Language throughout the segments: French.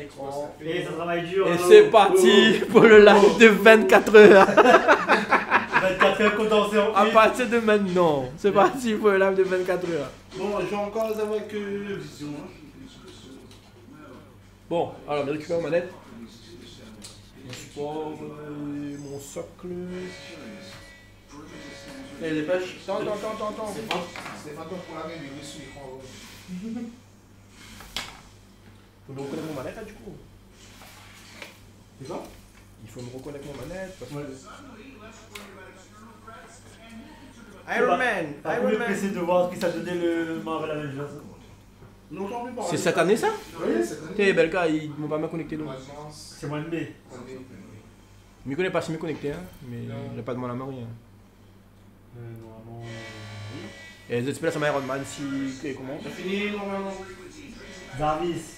Et ça travaille dur. Et c'est parti pour le live de 24 heures. 24 heures condensées en plus. À partir de maintenant, c'est parti pour le live de 24 heures. Bon, je vais encore avoir que vision. Bon, alors je récupère ma manette. Mon support, mon socle. Et les pêches. Attends. C'est pas pour la même, mais suis il faut me reconnecter mon manette là du coup. C'est ça ? Il faut me reconnecter mon manette parce que... Ouais. Iron Man. Je vais essayer de voir qui ça donnait le Marvel Avengers. C'est cette année ça ? Oui, cette année. T'es Belka, ils m'ont pas mal connecté donc. C'est moi le B. Je m'y connais pas si me connecter, hein, mais j'ai pas de mal à marier. Normalement... Et les autres personnes Iron Man si... Et comment ? T'as fini normalement. Jarvis.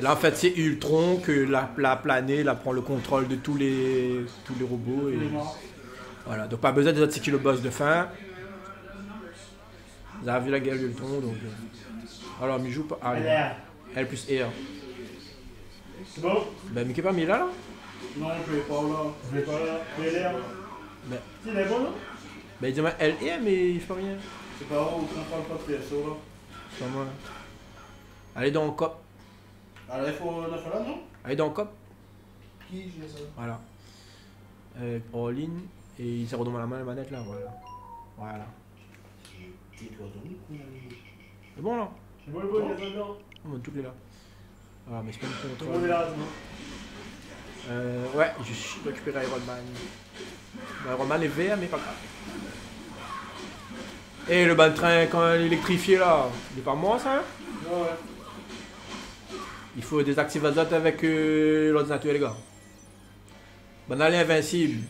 Là en fait c'est Ultron que la planète prend le contrôle de tous les robots et voilà, donc pas besoin des autres, c'est qui le boss de fin. Jarvis la guerre d'Ultron donc. Alors mais joue pas L plus R. C'est bon. Ben mais qui est pas mis là? Non je vais pas là. Mais il est bon non? Ben il dit L R mais il fait rien. C'est pas où on parle pas de PSO là. C'est pas moi. Allez dans le cop. Alors il faut la faire là, non? Allez dans le cop. Qui je ça? Voilà. En ligne et il s'est redonné la main à la manette là, voilà. Voilà. C'est bon là? C'est bon, il y a on va tout les là. Voilà, mais c'est pas une contrôle. On est là, c'est bon. Ouais, je dois récupérer Iron Man. Iron Man est vert, mais pas grave. Et le train quand il est électrifié là, il est pas mort ça hein? Ouais. Il faut désactiver les autres avec l'ordinateur les gars. Bon allez invincible.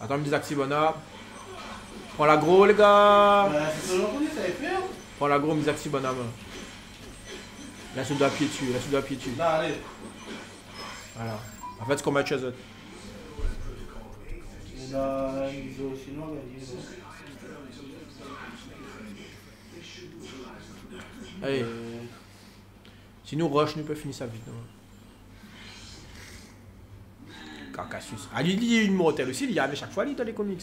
Attends, me désactive on a. Prends la gros les gars. Prends la gros, me désactive on a. Là je dois appuyer dessus, Là allez. Voilà. En fait, ce qu'on match à eux. Allez. Si nous rush, nous peut finir ça vite. Carcassus. Ah, il y a une mortelle aussi, il y avait chaque fois, il dans les comics.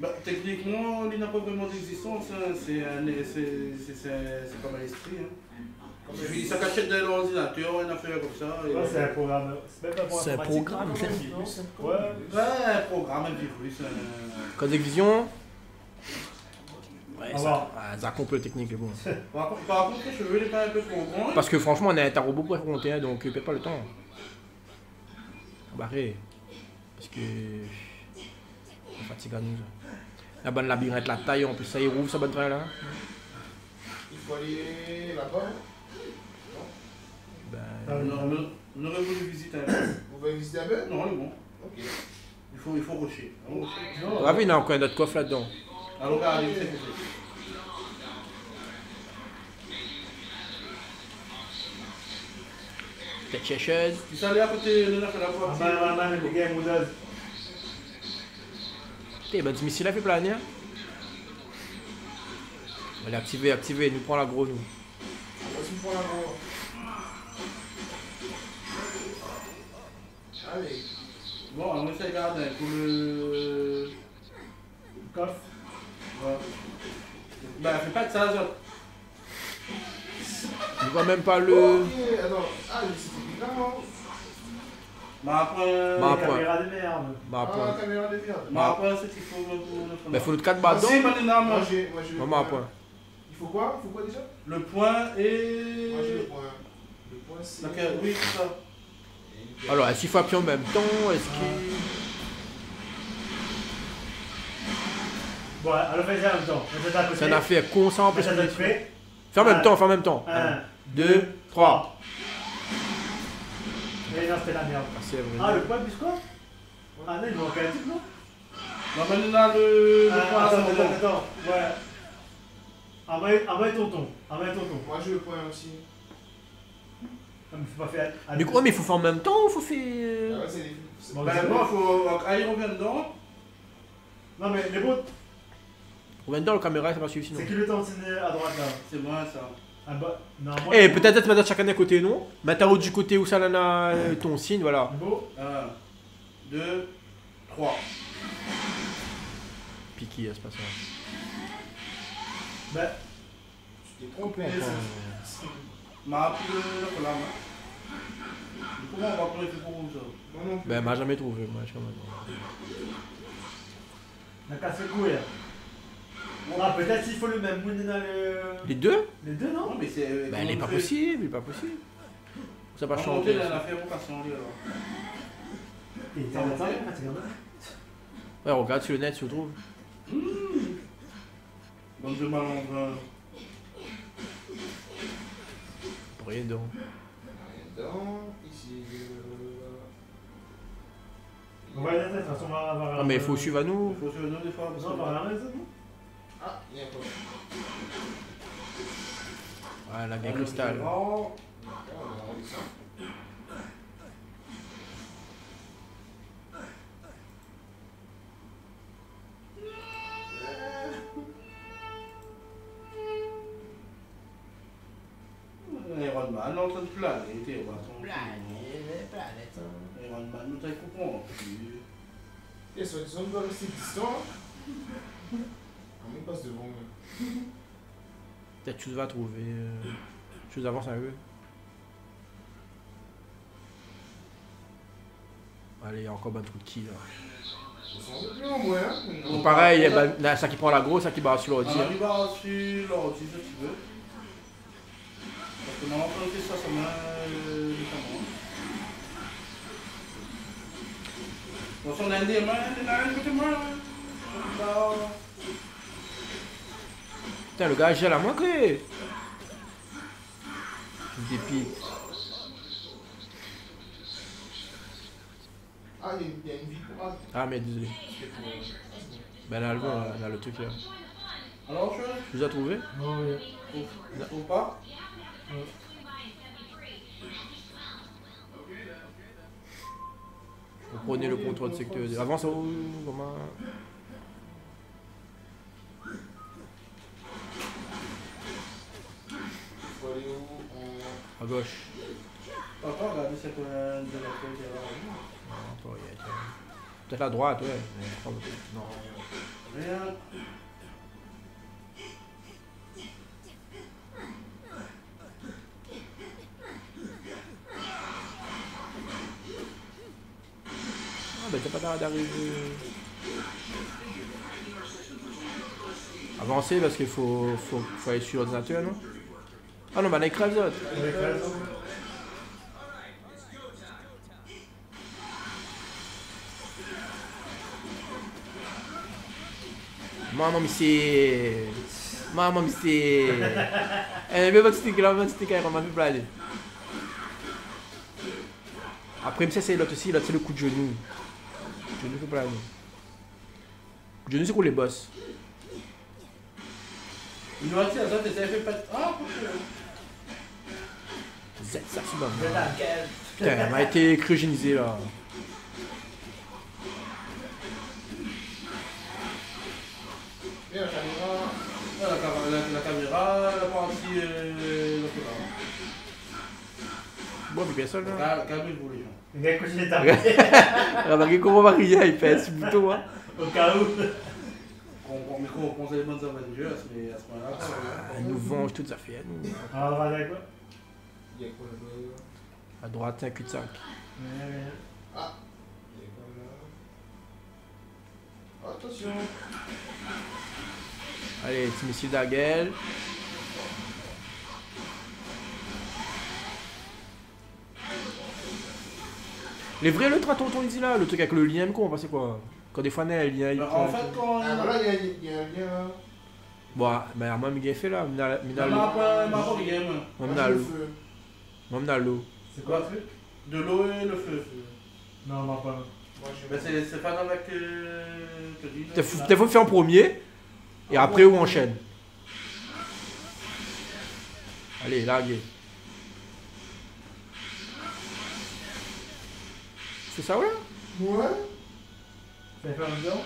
Bah, techniquement, il n'a pas vraiment d'existence. Hein. C'est comme à l'esprit. Hein. J'ai fini sa cachette dans l'ordinateur, on a fait comme ça. Ouais, c'est un programme. C'est un programme, c'est un programme, un petit plus. Code d'exvision. Ouais, ça complète technique, bon. Par contre, je veux les pas un peu trop grand. Parce que franchement, on a un robot pour affronter, donc il ne perd pas le temps. Barré. Parce que. On fatigue à nous. La bonne labyrinthe, la taille, en plus, ça y roule, sa bonne train là. Il faut aller là-bas. Ben... on aurait voulu visiter un peu. Vous voulez visiter un peu? Non, on est bon. Ok. Il faut rocher. Ah oui, il y a encore un autre coffre là-dedans. Alors, allez, c'est coffre. T'es chercheuse. Tu sais aller à côté de la fois. Ah, les gars, moudaz. T'es, ben, tu missile là, fait planer. Allez, activez, nous prend la gros, nous. On va se prendre la gros. Allez. Bon, on essaie de garder pour le coffre. Ouais. Bah, fais pas de ça, genre. Je vois même pas le. Oh, okay. Alors, ah, c'était bien, non? Bah après. Caméra de merde. Bah après, c'est qu'il faut. Bah, faut le 4 bâtons. Si, maintenant, moi j'ai. Bah, après. Il faut quoi? Déjà? Le point et. Moi j'ai le point. Le point c'est. Ok, oui, c'est ça. Alors, est-ce qu'il faut appuyer en même temps? Est-ce qu'il... Bon, alors fais ça en même temps. C'est un affaire concentré. Fais en même temps, 1, 2, 3. Mais non, c'était la merde. Ah, le point plus quoi? Ah non, il manquait un petit non? On va donner là le point à tonton. Ouais. Envoyez tonton. Moi, je veux le point aussi. Non, mais faut pas faire mais quoi, mais il faut faire en même temps ou faut faire. Ah ouais, c'est. Bon, bah, il faut aller revient dedans. Non mais les bots. Combien de temps le caméra ça m'a suivi sinon? C'est qui le temps à droite là? C'est moi ça. Ah bah, non, moi, eh peut-être Madame Chacun à côté non? Mataro du côté où ça lana ton signe voilà. Beau. 1, 2, 3. Piqué à ce passage. Bah. Tu t'es trompé. Map le là. Comment on va prendre les pour rouge? Ben m'a jamais trouvé moi je crois maintenant. La casse couille. Ah, peut-être qu'il faut le même moon dans le... Les deux? Les deux, non? Non mais c'est... Ben, il est pas possible, il est pas possible. Ça va changer. On a fait un passe en lieu, alors. Et t'as retardé, regarde. Ouais, regarde sur le net, si on trouve. Bande de malendres. Rien dedans. Rien dedans, ici... On va aller à la tête, de toute façon, on va avoir... Non, mais il faut suivre à nous. Il faut suivre à nous, des fois. Non, on va avoir la raison, non? Ah, il y a un problème. Voilà, la bien cristal. Iron Man est en train de planer, tu vois. Iron Man nous t'as compris. Et soit disant de rester distant. On passe devant moi. Peut-être tu vas trouver. Tu vas avancer avec eux. Allez, il y a encore un trou de qui là. Bon, pareil, il y a ça qui prend la grosse, ça qui barre sur l'ordi. Il barre sur l'ordi si tu veux. Parce que normalement, quand on fait ça, ça m'a. Attention, on a des mains, Putain, le gars gèle à manquer. Je me dépite. Ah, il y a une vie pour moi. Ah, mais désolé. Ben là, là, le truc là. Alors, tu les as trouvés? Non, oui. Tu les trouves pas? Ouais. Vous prenez le contrôle de secteur. Avance au. Comment? À gauche. Papa, regardez cette de la toi, il y a. Peut-être à droite, ouais. Non. Rien. Ah, ben t'as pas l'air d'arriver. Avancer parce qu'il faut aller sur l'ordinateur, non? Ah non, bah les crèves d'autres. Maman, mais c'est. Eh, mais votre stick, là, votre stick, on m'a fait planer. Après, mais ça, c'est l'autre aussi, l'autre, c'est le coup de genou. Genou, fait planer. Genou, c'est pour les boss. Une moitié à ça, t'essayais de faire pas de. Ah, pourquoi? Z, ça, c'est bon. Putain, elle m'a été cryogénisée là. Et la caméra, la partie. Bon, mais personne là. Ah, la caméra, vous voulez. Regarde quoi, je l'ai tapé. Remarquez comment on va rire, il fait un petit bouton. Au cas où. Mais qu'on repense les bonnes aventures, mais à ce moment-là. Elle nous venge toute sa fête. Ah, on va aller à quoi? Il y a quoi là-bas? À droite, un cul-de-sac. Ah! Il y a quoi là? Attention! Allez, petit missile d'Aguel. Les vrais, le traton, on dit là, le truc avec le lien, quoi, on pensait quoi? Quand des fois, il y a. En fait, quand. Ah, voilà, il y a un lien là. Bon, mais à moi, il y a fait là. L'eau. C'est quoi le truc? De l'eau et le feu. Non, m'a pas. C'est pas dans la que. T'as fait en premier, et après, où on enchaîne? Allez, larguez. C'est ça, ouais? Ouais. T'as fait un dedans?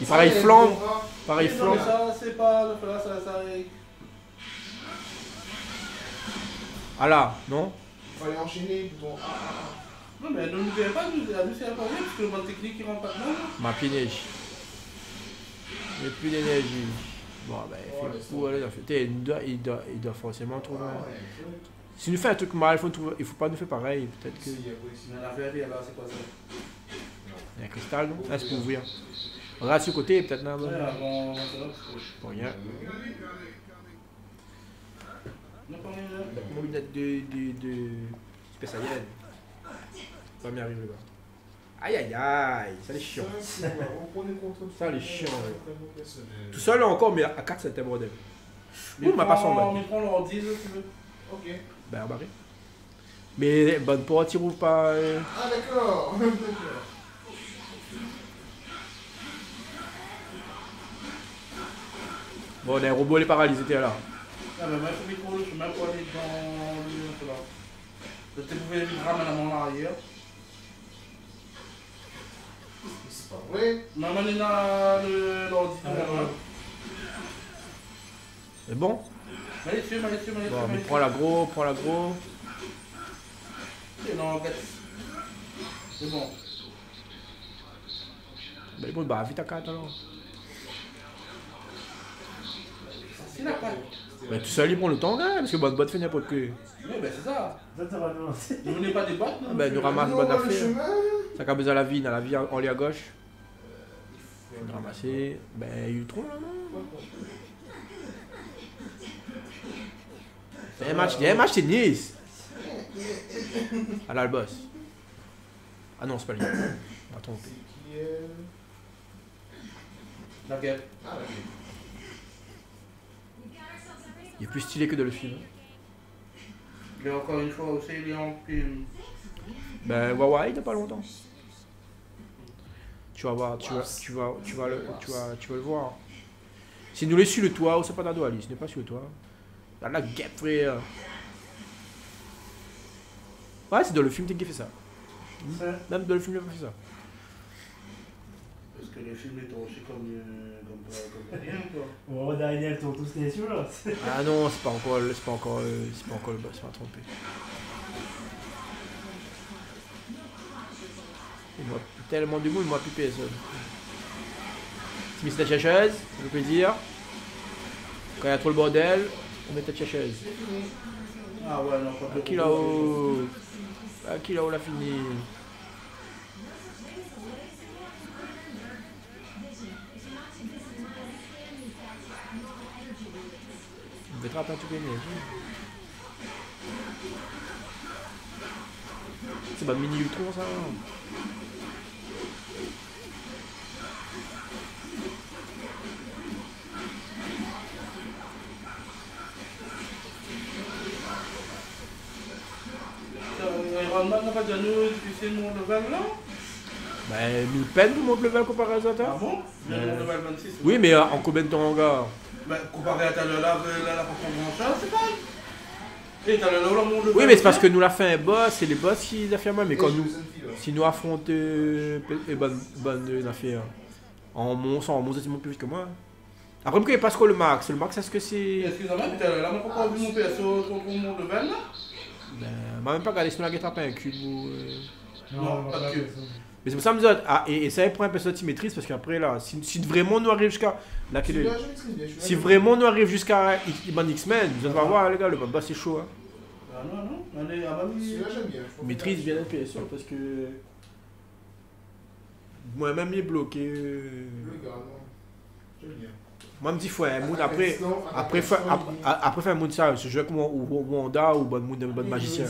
Et pareil, flambe. Pareil, flambe. Ça, c'est pas le flash, ça arrive. Ah là, non? Fallait enchaîner, bouton. Non, mais elle ne nous verrait pas, elle nous verrait pas, parce que le mode technique, il rentre pas de mal. Ma piège. J'ai plus d'énergie. Bon, ben, il doit forcément trouver. Si nous fait un truc mal, il faut pas nous faire pareil. Peut-être que. Mais la verrie, alors, c'est quoi ça? Il y a un cristal, non? Là, c'est pour ouvrir. On regarde sur le côté, peut-être, non? Pour rien. Mon lunette de Super Saiyan. Ça va m'y arriver, le gars. Aïe aïe aïe, ça les chiant. Ça les chiant. Tout seul là encore, mais à 4 c'était bordel. Mais on m'a pas semblé. Mais prends leur 10 si tu veux. Ok. Ben on barré. Mais bonne pour un tir ou pas. Ah d'accord. Bon, les robots les paralysés étaient là. Ah mais moi je suis micro, je suis même pas allé dans le là. Je t'ai trouvé les grammes à la main arrière. C'est pas vrai. Maman est dans l'ordinateur. C'est bon? Allez, tu m'as laissé, bon, mais prends la gros, prends la gros. C'est non, en fait. C'est bon. Mais bon, bah, vite à 4 alors. C'est la paille. Mais tu salis pour le temps, gars, parce que bonne boîte fait n'importe que. Oui, ben c'est ça. Nous n'est pas des boîtes, non? Ben nous ramasse bonne affaire. Ça qu'a besoin la vie en ligne à gauche. Il faut ramasser. Ben Ultron là, non? C'est un match c'est Nice. Ah là, le boss. Ah non, c'est pas lui. On va tromper. La gueule. Il est plus stylé que dans le film. Mais encore une fois aussi, il est en film. Ben, Wawa, il n'a pas longtemps. Tu vas voir, tu vas le voir. Si nous les sur le toit, ou c'est pas d'un doigt, Alice, n'est pas sur le toit. Dans la guêpe, frère. Ouais, c'est dans le film qui fait ça. Même dans le film, il a fait ça. Parce que les films étaient aussi comme rien, quoi. Oh, Daniel, t'ont tous les yeux, là. Ah non, c'est pas encore le boss, on va tromper. Il m'a tellement de goût, il m'a plus PSE. Tu mets ta chasseuse, je peux dire. Quand il y a trop le bordel, on met ta chasseuse. Ah ouais, non, pas de qui là-haut. Ah, qui là-haut l'a fini. Il devait atteindre tout gagner. C'est pas mini Ultron ça. Iron Man n'a pas déjà nous utilisé mon level là? Ben, nous peine nous montre level comparé à Zata. Ah bon? Mais mon level 26. Oui, mais en combien de temps, gars? Ben, comparé à ta le lave, là, la profonde en c'est pas. Et t'as le lave, là, mon level. Oui, mais c'est parce que nous la fait un boss, c'est les boss qui la fait mal. Mais quand nous. Si nous affrontons. Et bonne affaire. En monstre, c'est beaucoup plus vite que moi. Après, pourquoi il passe quoi le max? Le max, est-ce que c'est. Excusez-moi, mais t'as là, pourquoi vous montez contre mon level là? Ben, m'a même pas regardé si on a attrapé un cube ou. Non, pas de cube. Mais c'est pour ça que je me dis, ah, et ça prend un peu de symétrie parce qu'après là, si vraiment nous arrive jusqu'à. Si vraiment nous arrive jusqu'à X-Men, vous allez voir les gars, le bas c'est chaud. Hein. Ah non, non, allez, ah bah oui. Maîtrise vient d'un PSO parce que. Moi-même il est bloqué. J'aime bien. Moi, je me dis, faut un mood après faire un mood sérieux. Je joue comme Wanda ou bonne magicien.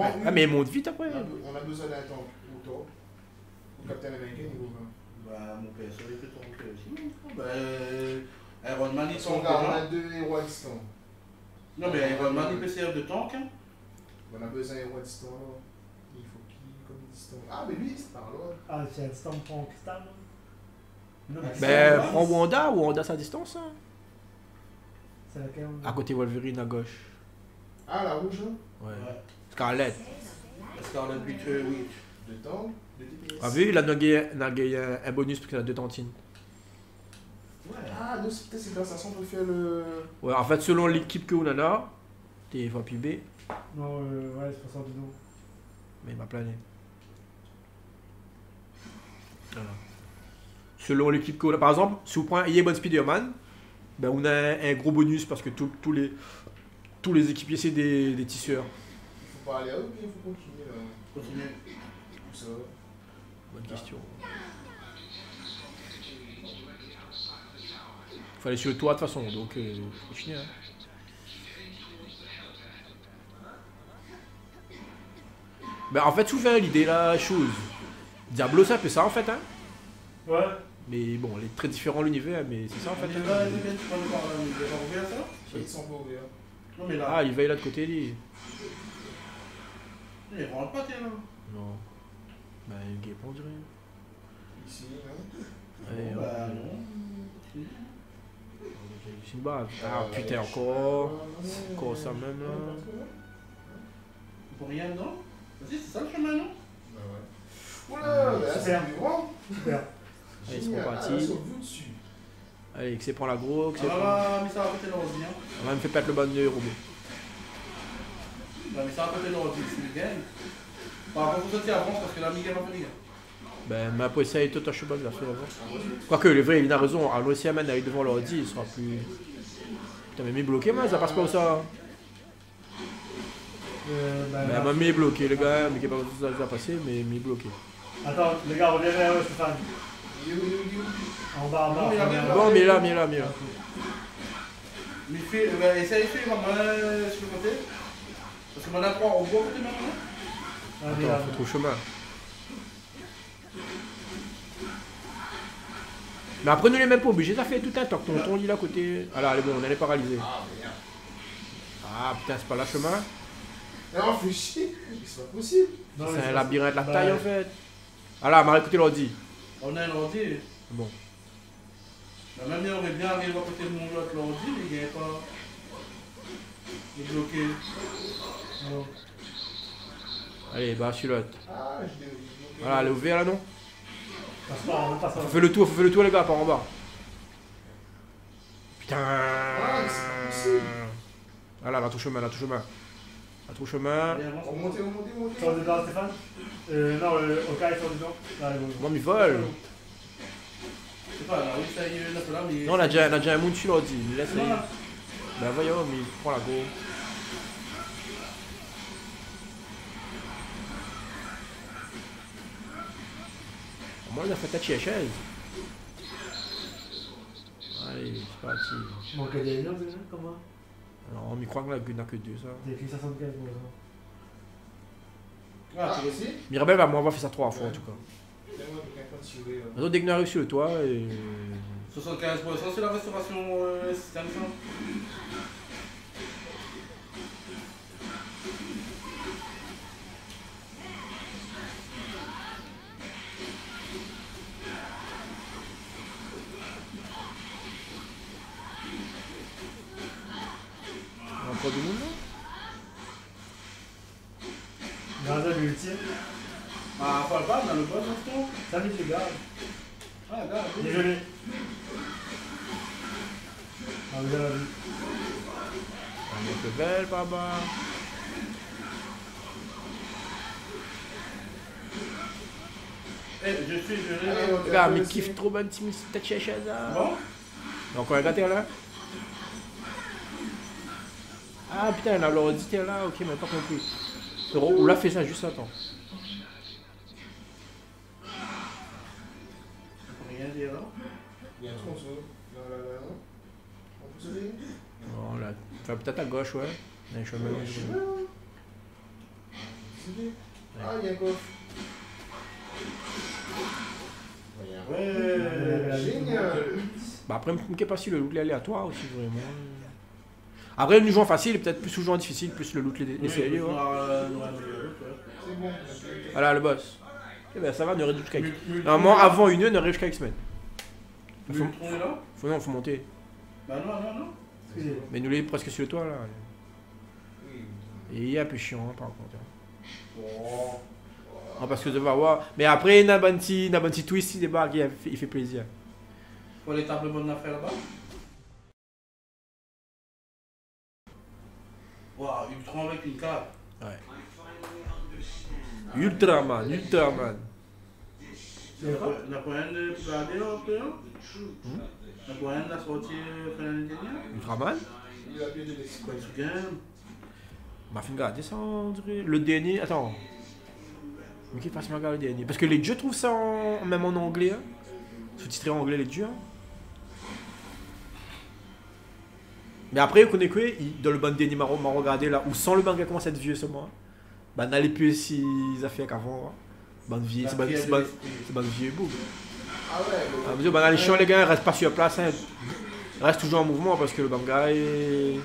Ah, mais il monte vite après. On a besoin d'un temps. Ou Captain America, niveau 20. Bah, mon PSO est plutôt tranquille aussi. Bah, Iron Man, il s'en garde. On a deux héros à distance. Non, mais Iron Man, il peut servir de tank. On a besoin d'un héros à distance. Il faut qu'il, comme distance. Ah, mais lui, c'est par là. Ah, c'est un stand pour un cristal. Ben, prends Wanda ou Wanda sa distance. Hein. C'est laquelle Wanda? À côté Wolverine à gauche. Ah, la rouge? Ouais. Scarlet. Scarlet, oui. Deux tangles, deux TPS. Ah oui, il a nagué un bonus parce qu'il a deux tantines. Ouais. Ah, nous c'est grâce à ça qu'on fait le... Ouais, en fait, selon l'équipe que on a là, t'es VIP B. Non, ouais, c'est pas ça du tout. Mais il m'a plané. Voilà. Selon l'équipe qu'on a, par exemple, si vous prenez Yebon Spider-Man, ben on a un gros bonus parce que tous les équipiers c'est des tisseurs. Faut pas aller à eux, mais il faut continuer là. Continuer. Ça va. Bonne question. Faut aller sur le toit de toute façon, donc faut finir. Hein. Ben en fait souvent l'idée la chose. Diablo c'est un peu ça en fait hein. Ouais. Mais bon, elle est très différente l'univers, mais c'est ça en fait. Ils sont pas ouverts. Non, mais là... Ah, il va y là de côté, lui. Il rentre pas, t'es là. Non. Bah, il est gay pour dire. Ici, là. Ouais, bon, bah, non. C'est une base. Ah, putain, encore. Encore ça même, là. Pour rien, non? Vas-y, c'est ça le chemin, non? Bah, ouais. Oula, bah, c'est plus grand. Super. Allez, c'est parti. Allez, que c'est prend la gros, que c'est prend... mais ça va péter l'ordi, hein. On va me faire perdre le ban de robot. Bah, mais ça va péter l'ordi, c'est Miguel. Par contre, toi, tu avances parce que là, Miguel va péter. Ben, mais après, ça, il te touche le ban, là, sur l'avant. Quoique, le vrai, il a raison. Alors, si Amen arrive devant l'ordi, il sera plus... Putain, mais il est bloqué, moi, ça passe pas où ça. Ben, bah, il est bloqué, le gars. Mais qui est pas ça va passer, mais il est bloqué. Attends, les gars, on est là, ouais, Stéphane. En bas, en bas. Bon, mais là. Mais fais, essaye de faire, moi, sur le côté. Parce que maintenant, on voit côté maintenant. Attends, faut trouver le chemin. Mais après, nous les mêmes pas obligés, ça fait tout un temps. Ton lit là, côté. Ah là, allez, bon, on allait paralyser. Ah putain, c'est pas là le chemin. Non, on fait chier. C'est pas possible. C'est un labyrinthe, la taille en fait. Ah là, on m'a écouté l'ordi. On a un ordi. Bon. La même manière, on est bien arrivé à côté de mon lot avec l'ordi, mais il n'y avait pas. Il est bloqué. Oh. Allez, bah, je suis l'autre. Ah, je l'ai. Voilà, elle est ouverte là, non? Passe pas, on passe pas. Faut faire le tour, les gars, par en bas. Putain. Ah, c'est possible. Voilà, la touche chemin. On monte. Sors dedans, Stéphane. Non, ok, sors dedans. Là, bon, mais vole. Je sais pas, là, oui, ça y est, là, mais... Non, on a déjà un monde sur l'ordi. Laisse-le. Ben voyons, mais il prend la go. Au moins, il a fait tâcher la chaise. Allez, c'est parti. Il manque des noms déjà, comment? Non, mais crois que la gueule n'a que deux, ça. T'as écrit 75 pour ça. Ah, tu réussis? Mirabel va m'avoir fait ça 3 fois, en tout cas. Attends, dès que nous arrive sur le toit, et... 75 pour ça, c'est la restauration système, ça. Encore du monde là? Garde le ultime. Ah, on parle pas, on a le bon instant. Ça vite les gars. Ah, gars, désolé. Ah, vous avez la vue. On est belle, papa. Eh, je suis, je l'ai. Gars, mais kiffe trop bonne petite chaza. Bon? Donc, on a gâté là? Ah putain, elle a l'ordi là, ok, mais pas compris. On l'a fait ça juste à temps. Il y a un tronçon. On peut se dire ? Non, là. Enfin, peut-être à gauche, ouais. Il y a un chemin. Ah, il y a un coffre. Ouais, génial. Bah, après, je ne sais pas si le look est aléatoire aussi, vraiment. Après, le jouant facile est peut-être plus sous-jouant difficile, plus le loot les séries. Ouais. C'est bon. Voilà le boss. Eh ben ça va, ne réduit jusqu'à X. Normalement, avant une heure, ne réduit jusqu'à X-Men. Faut monter. Bah non. Excusez-moi. Mais nous, les presque sur le toit là. Et il y a un peu chiant, hein, par contre. Hein. Oh. Oh, parce que je vais avoir... Mais après, il y a un petit twist, il débarque, il fait plaisir. Pour les tables bonnes à faire là-bas. Waouh, Ultron avec une carte. Ouais. Ultraman, Ultraman. La première de Pradé, en fait, non? La première de la sortie fin l'année dernière. Ultraman? Il a bien de l'explication. Ma fin gardée, ça, on dirait. Le dernier, attends. Mais qui passe ma garde le dernier? Parce que les dieux trouvent ça en... même en anglais. Hein. Sous-titré en anglais, les dieux. Hein. Mais après, vous connaissez quoi? Dans le bande dernier m'a regardé là, où sans le manga commence à être vieux seulement. Bah, n'allez plus si les affaires qu'avant. Bande vieux, c'est bande vieux boum. Ah ouais? Bah, les chiens, les gars, restent pas sur place. Hein. Reste toujours en mouvement parce que le manga est.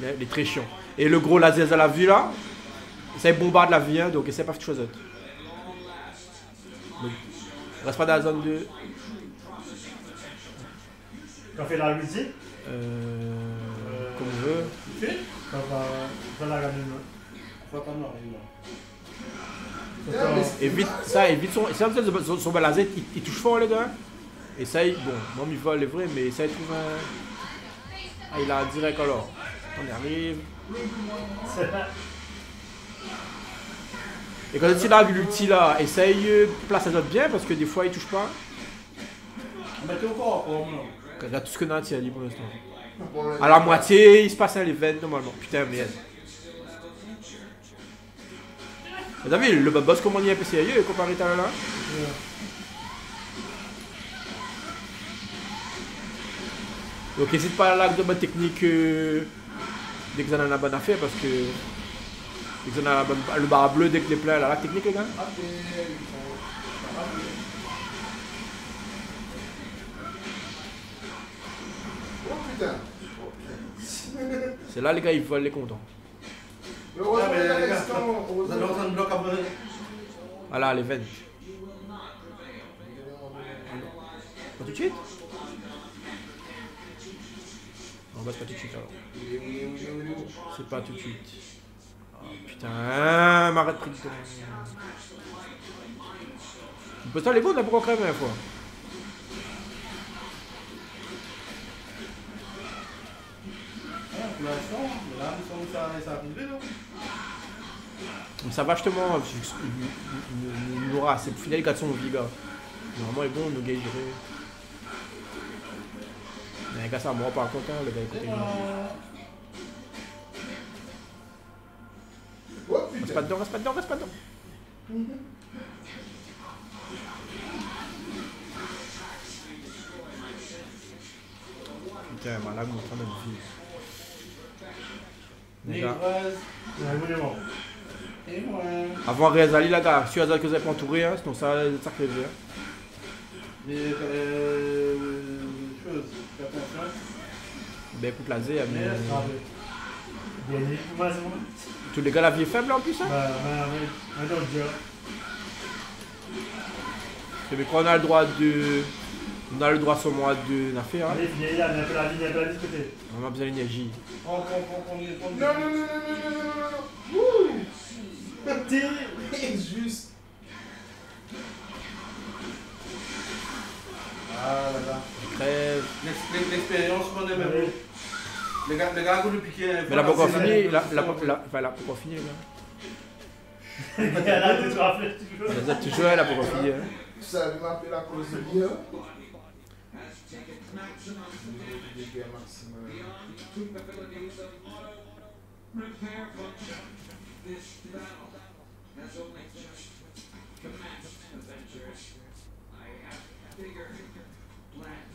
Il est très chiant. Et le gros laser à la vue là, ça bombarde la vie, hein, donc essaie pas de choses autres. Donc, reste pas dans la zone 2. T'as fait la musique? Comme on veut. Tu fais? T'as la gamme. Évite ça, évite son. C'est un son balazette, il touche fort les gars. Et ça, il, bon, moi il va les vrais, mais ça il trouve un. Ah, il a direct alors. On y arrive. Et quand tu là, l'ulti là, essaye place à l'autre bien parce que des fois il touche pas. Bah t'es encore en forme là. Là tout ce que Nat il a dit pour l'instant. À la moitié il se passe un event normalement. Putain merde. T'as vu le boss comment il est un peu sérieux comparé à là. Donc n'hésite pas à la de bonne technique. Dès que ça a la bonne affaire parce que. Dès que ça a bonne... le bar bleu, dès que les plats, la technique les gars. Oh putain! C'est là les gars, ils veulent les contents. Mais ouais, mais les gars, vous allez en bloc après. Voilà, les veines. Pas tout de suite? Non, bah c'est pas tout de suite alors. C'est pas tout de suite. Oh putain, m'arrête pris du temps. Le postal est bon, là, pourquoi crève à la fois? Pour l'instant, là, ça a arrivé, non? Ça va justement, il aura, c'est le final 400 au Viga. Normalement, il est bon, le gars, il dirait. Les gars, ça me rend pas compte, hein, le gars écoutez. Oh, reste pas dedans, reste pas dedans, reste pas dedans. Putain, ma lag, on est en train de me vivre. Les gars, avant Rezali, la gars, si Rezali que vous avez pas entouré, hein, sinon ça, c'est ça que je veux. Mais ben écoute la Z, mais... Tous les gars la vie est faible en plus hein. Bah ouais, attends je dirais. C'est mais quoi on a le droit de... On a le droit sur moi de l'affaire hein. Allez viens là, on a la vie de côté. On a besoin d'énergie. Non. T'es juste. Ah là là. Crève. L'expérience qu'on est même. Les gars, vous le piquez. Mais là, pourquoi finir? Enfin, là, pourquoi finir? Là, tu vas faire toujours. Là, toujours, là, pourquoi finir? Ça va m'appeler la cause de vie.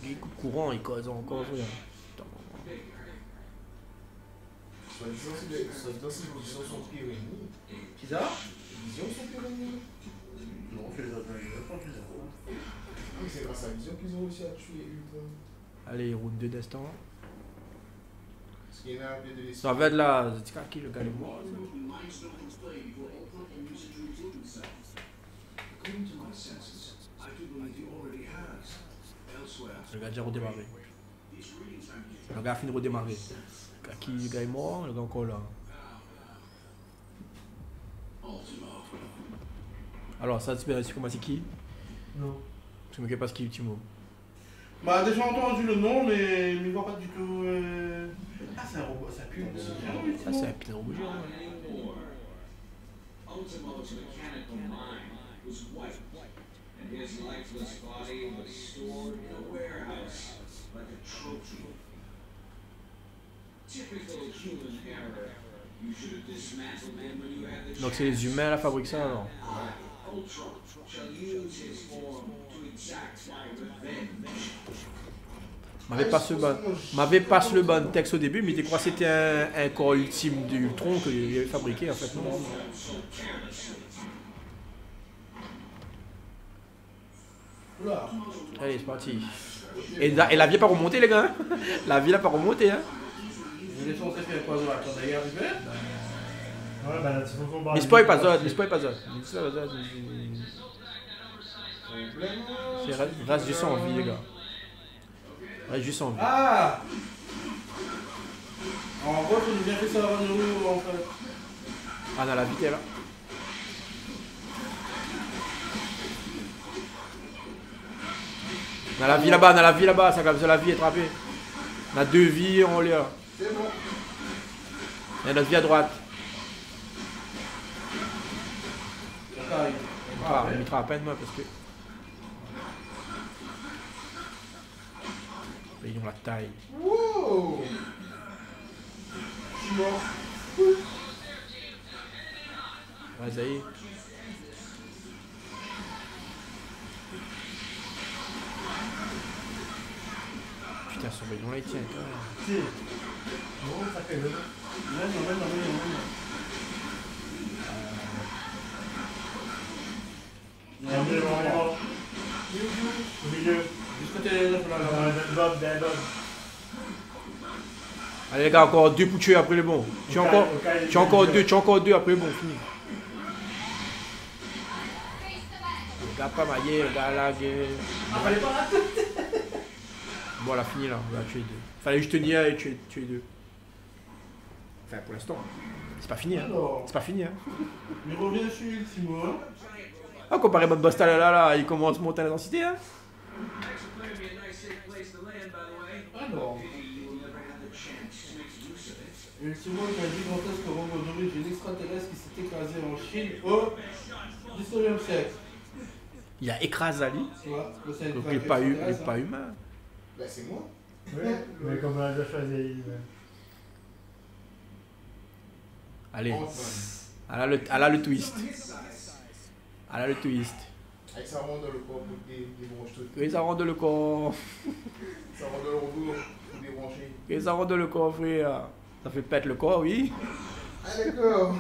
Les coups de courant, ils causent encore. Soit disant si les visions sont pires ennemies. Qui ça? Les visions sont pires ennemies. Non, c'est les autres ennemis. C'est grâce à la vision qu'ils ont réussi à tuer Ultron. Allez, route de destin. Ça va être là, c'est quoi qui le gars est mort. Le gars a déjà redémarré. Le gars a fini de redémarrer. Le gars est mort, le gars encore là. Alors, ça te dit comment c'est qui? Non. Je ne sais pas ce qui est Ultimo. Bah, déjà entendu le nom, mais je ne vois pas du tout. Ah, c'est un robot, ça pue. Ah, c'est un putain de robot. Donc c'est les humains à la fabrique ça alors. M'avait pas le bon texte au début, mais je crois que c'était un corps ultime de Ultron que il avait fabriqué en fait. Non. Oula. Allez, c'est parti. Et la vie n'a pas remonté les gars. La vie n'a pas remonté hein. Ne spoil pas Zod, ne spoil pas Zod. Reste juste en vie les gars. Reste juste en vie. Ah. En gros, on a bien fait ça avant nous en fait. Ah non, la vie est là. On a la vie là-bas, on a la vie là-bas, ça comme ça la vie est trappée. On a deux vies, on les a. C'est bon. Il y a notre vie à droite. Il mettra à peine moi parce que. Et ils ont la taille. Wow. Je suis mort. Vas-y. Putain, son bâillon là il tient quand même. Non, ça fait le. Non, au milieu. Juste côté là, allez les gars, encore deux pour tuer après le bon. Tu as encore deux après le bon, fini. Le gars pas maillé, le gars lagué. Bon, elle a fini là, on va tuer deux. Fallait juste tenir et tuer deux. Enfin, pour l'instant, c'est pas fini hein. C'est pas fini hein. Mais reviens dessus, Simon. Ah, comparé Bob Bostal là, il commence à monter à l'intensité hein. Ah non. Ultimo qui a dit grotesque robot d'origine extraterrestre qui s'est écrasé en Chine au 19e siècle. Il a écrasé Ali. Donc il n'est pas humain. Bah c'est moi. Oui, mais comme on a déjà choisi. Allez, elle a le twist. Ah là le twist. Avec ça rend le corps des branches. Et ça rend le corps. Ça rend le robot débranché. Et ça rend le corps frère. Ça fait pète le corps, oui. Ah d'accord.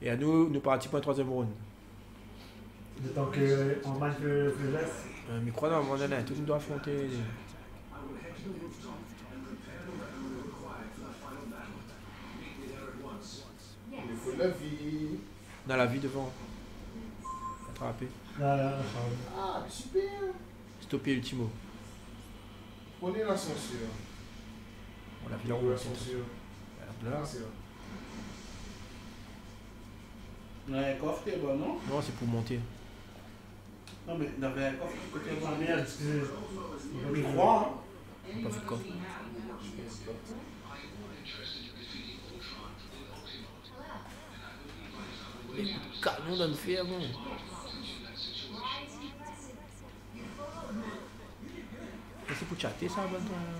Et à nous, nous participons à la troisième round. D'autant qu'en match de laisse. Mais crois-moi, à un moment donné, tout le monde doit affronter. La vie. Dans la vie devant. Attrapé. Ah, mais super. Stopper Ultimo. Prenez l'ascenseur. On l'a vu là. L'ascenseur. Il y a un coffre qui est bon, non? Non, c'est pour monter. Non, mais il y avait un coffre qui côté de la merde. Excusez. Il croit, hein. Pas vu de coffre. Mais canon d'un fer, non. C'est pour chatter ça, maintenant.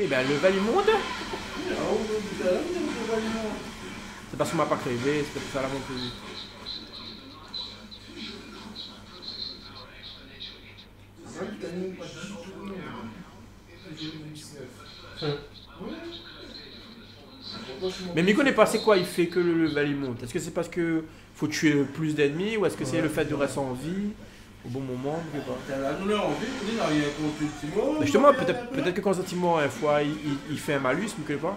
Eh ben le val monde. C'est parce qu'on m'a pas crevé, c'est parce que ça l'a monté. Mais Miko n'est pas, c'est quoi? Il fait que le level, il monte. Est-ce que c'est parce que faut tuer plus d'ennemis ou est-ce que c'est le fait de rester en vie au bon moment? T'as la douleur en vie, tu dis, il y a Constantino. Justement, peut-être que Constantino, une fois, il fait un malus, mais quelque part.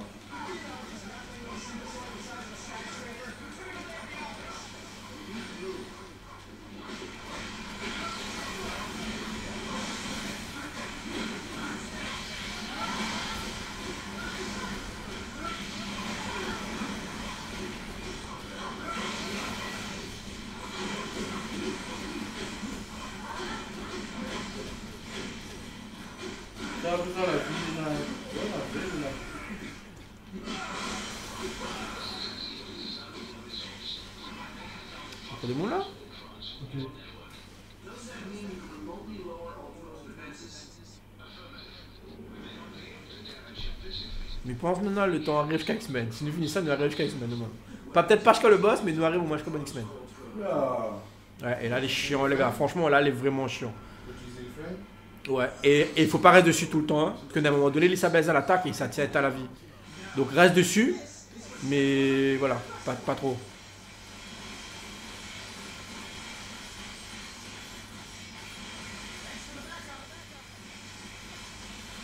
Non, le temps arrive qu'à X-Men. Si nous finissons ça, nous arrive qu'à X-Men au moins. Pas peut-être pas jusqu'à le boss, mais nous arrive au moins jusqu'à X-Men. Ouais, et là, les chiants, les gars. Franchement, là, les vraiment chiants. Ouais, et il faut pas rester dessus tout le temps. Hein, parce que d'un moment donné, il s'abaisse à l'attaque et ça tient à la vie. Donc reste dessus, mais voilà, pas trop.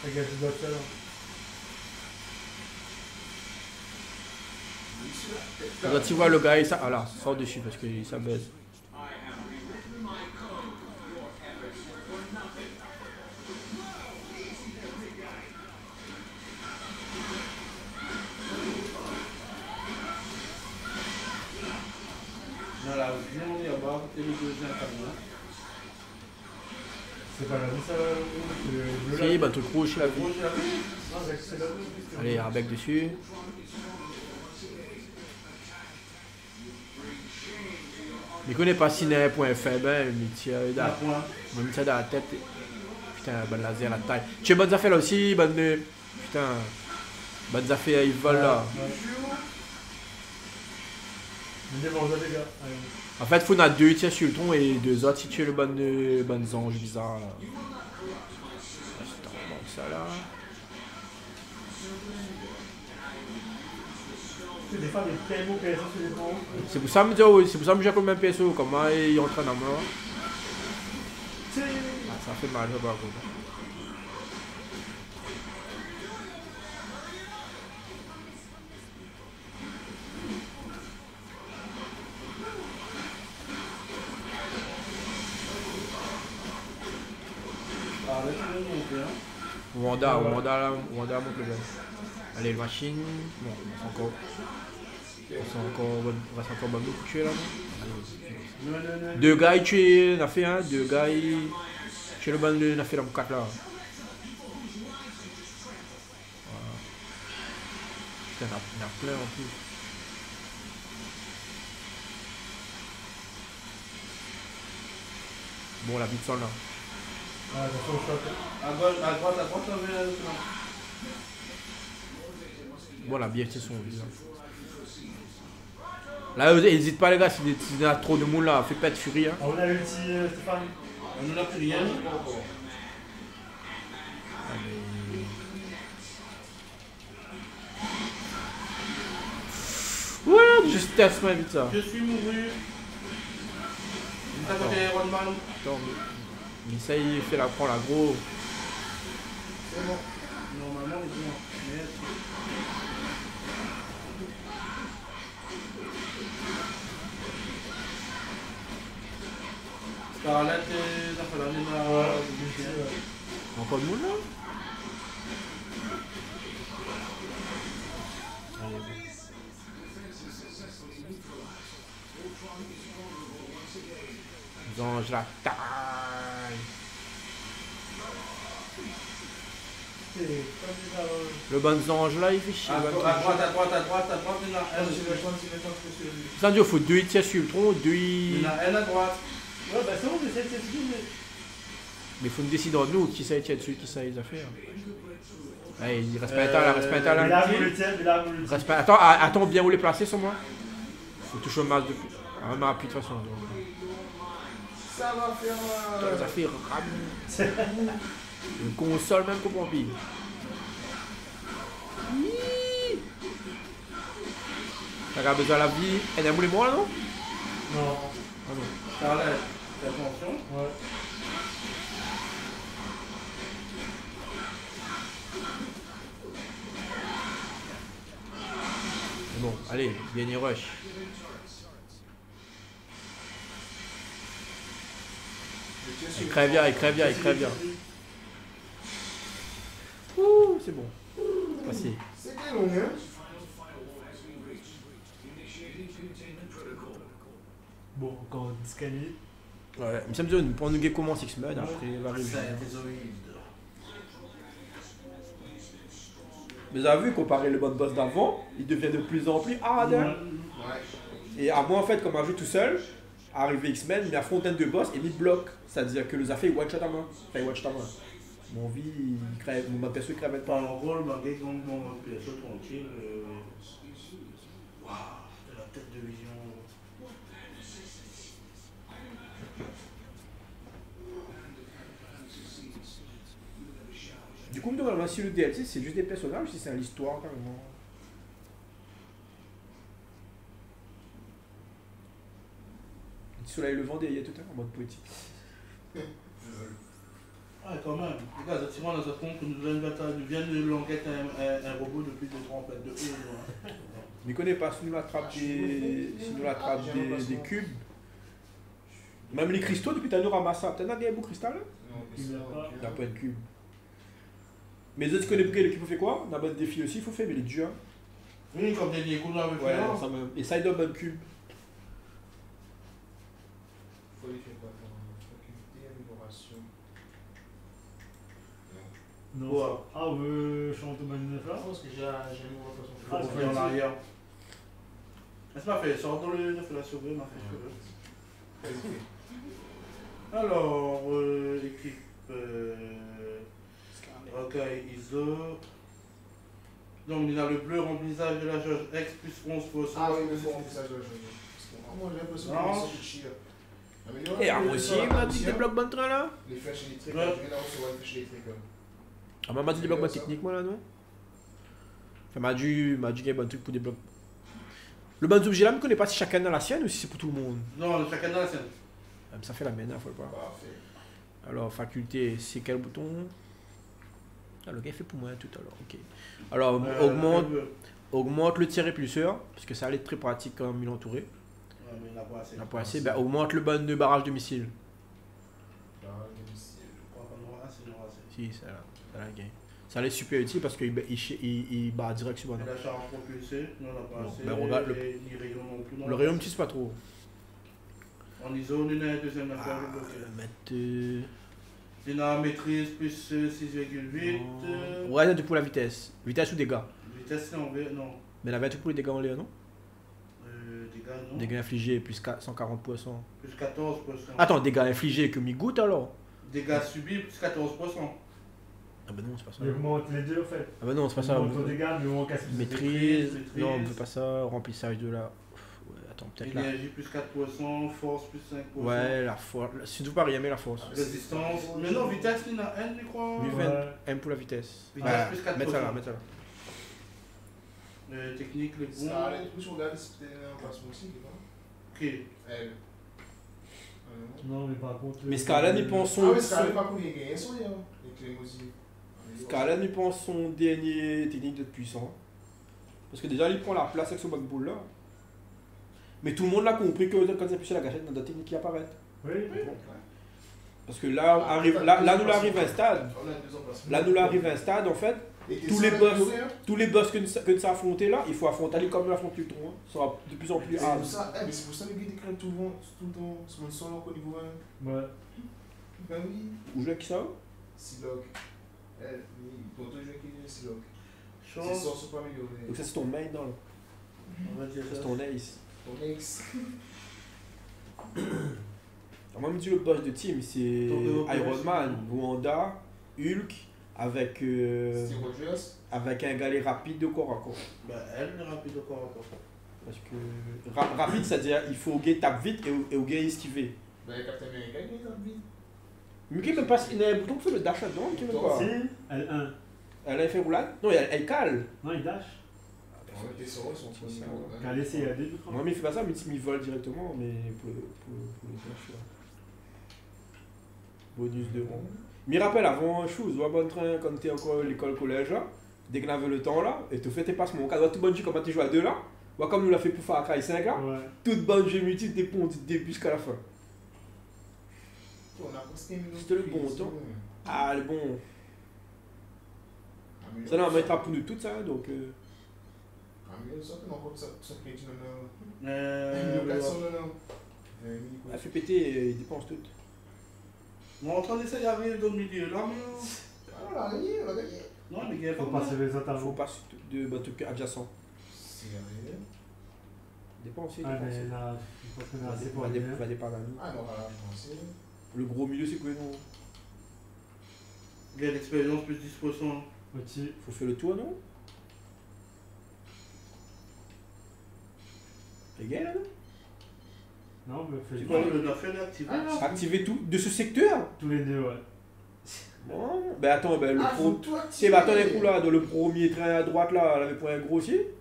Regarde, tu dois faire. Quand tu vois le gars, il ah là, sort dessus parce que ça baise. C'est pas la vie ça? Si, bah tout le rouge, la vie. Allez, Arbeck dessus. Il connaît pas si n'est point faible, mais tient dans la tête. Putain, bonne laser à la taille. Tu es bonnes affaires là aussi, bonne. Putain, bonnes affaires, ils volent là. En fait, faut en a deux, tiens sur le tronc et deux autres si tu es le bonnes anges bizarres. Putain, bon ça là. C'est pour ça que j'ai comme un PSO, comment il entraîne à moi. Ah, ça fait mal, je vois. Wanda monte le gars. Allez, le machine. Bon, encore. On va encore bambou pour tuer là. Non, deux gars ils tuent, on a fait un, deux gars ils tuent le bandou, on a fait la boucate là. Putain, on a plein en plus. Bon, la bite sonne là. Ah, attention au choc. À droite, on met là. Bon, la bière, c'est son visage. Là, n'hésite pas les gars, s'il y a trop de monde là, fais pas de furie. Hein. On a l'ulti, Stéphane. On a plus rien. Ouais, juste tasse ma vite ça. Je suis mouru. Attends, mais ça y est, fait la prend la gros. C'est bon. Normalement, il est mort. Scarlet, ça fait la même à... Encore de moule là? Allez, bon. Donc, je la taille. Le bon ange là, il fait chier. À droite, il y en a un. Ça veut dire qu'il faut deux tirs sur le tronc, deux... Il y en a un à droite. Ouais, bah c'est bon, on essaie de s'y mais... Mais faut nous décider entre nous, qui ça tient dessus, qui ça les a fait. Hein. Allez, respecte-la. Là, attends bien où les placer sur moi. Faut toucher au masque de... Ah, ma plus de toute façon. Donc. Ça va faire... Ça fait rame. Une console même qu'on prend pile. T'as besoin de la vie. Elle aime les mois, non? Non. Ah non. Scarlet, t'as attention? Ouais. Bon, allez, gagnez rush. Il crève bien, il crève bien, il crève bien. Ouh, c'est bon. C'est passé. C'était long, hein? Bon, encore 10 caliers. Ouais, mais ça me donne, pour nous gué comment c'est que mode, après il va arriver. Mais vous avez vu, comparé le bon boss d'avant, il devient de plus en plus hard. Et à moi en fait, comme un jeu tout seul, arrivé X-Men, il y a fontaine de boss et il bloque. C'est-à-dire que les affaires, ils one-shot à main. Enfin, ils one-shot à main. Mon vie, il crève, mon perso, il crève pas. En gros, le malgré que mon perso tranquille, waouh, la tête de vision. Du coup, normalement, si le DLC, c'est juste des personnages, si c'est l'histoire, carrément. Le soleil levant il y a tout un en mode poétique. Ah, quand même. Les gars, c'est vraiment dans un compte que nous viennent de l'enquête un robot depuis 2 ans, en fait, de haut. Mais connais pas, si nous l'attrape des cubes, même les cristaux, depuis t'as nous ramassé. T'as un beau cristal là? Non, t'as pas de cube. Mais les autres connaissent pas l'équipe, fait quoi? On a bon défi aussi, il faut faire, mais les dieux. Oui, comme des coups là, ouais, ça même. Et ça, il donne un cube. Faut les faire quoi? Faculté, amélioration. Non. Ouais. Ah, on veut changer de manœuvre là? Je pense que j'ai mis mon façon. Ah, on fait en arrière. Est-ce pas fait? Sors dans le 9, la sauver, ma fête. Alors, l'équipe. Ok, ISO. Donc il a le bleu, remplissage de la jauge X plus 11%. Ah oui, mais c'est remplissage de la jauge. Moi j'ai l'impression que c'est chier. Et à moi aussi, il m'a dit des blocs bantres là. Les flèches électriques, je vais là recevoir une flèche électrique. Ah, m'a dit des blocs bantres techniquement là, non? Enfin, m'a dit qu'il y a un truc pour des blocs. Le bon objet là, je ne connais pas si chacun a la sienne ou si c'est pour tout le monde. Non, chacun a la sienne. Ça fait la mène, il faut pas. Parfait. Alors, faculté, c'est quel bouton? Ah, le gars fait pour moi tout à l'heure, ok. Alors, augmente le tir répulseur, parce que ça allait être très pratique quand il est entouré. Ouais, mais il n'a pas assez. Il n'a pas assez, bah, augmente le ban de barrage de missiles. Barrage de missiles, je crois qu'on aura assez, il aura assez. Si, ça là, ok. Ça allait être super utile parce qu'il barre direct sur banane. Il a charge propulsée, non, on n'a pas assez. Ben, regarde, le rayon ne tisse pas trop. En ISO, l'une et deuxième affaire, le bloquer. Dina maîtrise plus 6,8. Ouais, c'est pour la vitesse. Vitesse ou dégâts? Vitesse c'est en V, non. Mais la vitesse pour les dégâts en l'air, non? Dégâts, non. Dégâts infligés plus 140%. Plus 14%. Attends, dégâts infligés que mi-goutte alors? Dégâts subis plus 14%. Ah bah non, c'est pas ça. Augmente les deux en fait. Ah bah non, c'est pas ça. Augmente les dégâts, mais on casse plus. Maîtrise. Non, on peut pas ça. Remplissage de la. Attends, peut-être là. Énergie plus 4%, force plus 5%. Ouais, la force. Si tu veux pas rien, mais la force. Résistance. Mais non, vitesse, il y en a N, je crois. M pour la vitesse. Vitesse plus 4%. Mets ça là, mets ça là. Technique, le bon. Ça allait, du coup, je regarde si c'était un placement aussi, tu vois. Ok. L. Non, mais par contre. Mais Scarlet, il pense son. Ah, mais Scarlet, par contre, il a gagné son lien. Et Clem aussi. Scarlet, il pense son dernier technique d'être puissant. Parce que déjà, il prend la place avec son backball là. Mais tout le monde l'a compris que quand ils appuient sur la gâchette, dans la technique qui apparaît. Oui, oui. Parce que là, nous arrive un stade. Là, nous arrive un stade, en fait. Tous les boss que nous avons affrontés là, il faut affronter comme l'affronte Ultron. Ça sera de plus en plus hard. Mais c'est pour ça que les gars déclenchent tout le temps. C'est mon son au niveau 1. Ouais. Ben oui. Où joue qui ça? Silog. Pour toi, je joue qui Silog. C'est son super amélioré. Donc ça, c'est ton main dans le. C'est ton ace. Moi, je me dis le boss de team, c'est Iron Man, Wanda, Hulk, avec Steve Rogers, avec un galet rapide de corps à corps. Bah, elle est rapide de corps à corps. Parce que rapide, c'est-à-dire il faut gagner tape vite et au gagner esquiver. Bah, Captain America, il gagne tape vite. Mais qui me passe, il y a un bouton qui fait le dash là-dedans, qui veut quoi? Si, L1. Elle a fait roulade? Non, elle cale. Non, il dash. Des Soros sont aussi. T'as laissé à des trucs. Non, mais il fait pas ça, mais il vole directement, mais pour les chercheurs. Bonus de rond. Mais rappelle avant, chose, va bon train quand t'es encore à l'école collège là, dès que t'avais le temps là, et tu fais tes passements. Quand tu vois tout bon jeu comme tu joues à deux là, vois comme nous l'a fait pour faire à Cry 5 là, tout bon jeu multiple des ponts, des jusqu'à la fin. C'était le bon temps. Ah, le bon. Ça là, on mettra pour nous tout ça, donc. Elle fait péter, il dépense tout. On est en train d'essayer d'arriver dans le milieu là, mais. Ah, on a gagné, on a gagné. Non, les gars, faut passer les intervaux. Faut passer de trucs adjacents. C'est gagné. Dépenser, dépenser. Ah, mais là, je pense qu'on a assez pour aller. On va dépenser à nous. Ah, on va dépenser. Le gros milieu, c'est quoi non? Gain d'expérience plus 10%. Ok. Faut faire le tour, non? Les gars, là, non? Non, mais fais le activer tout de ce secteur. Tous les deux, ouais. Bon, ben attends, ben le pro. C'est bah attends les coups là, dans le premier train à droite là, elle avait pris un grossier.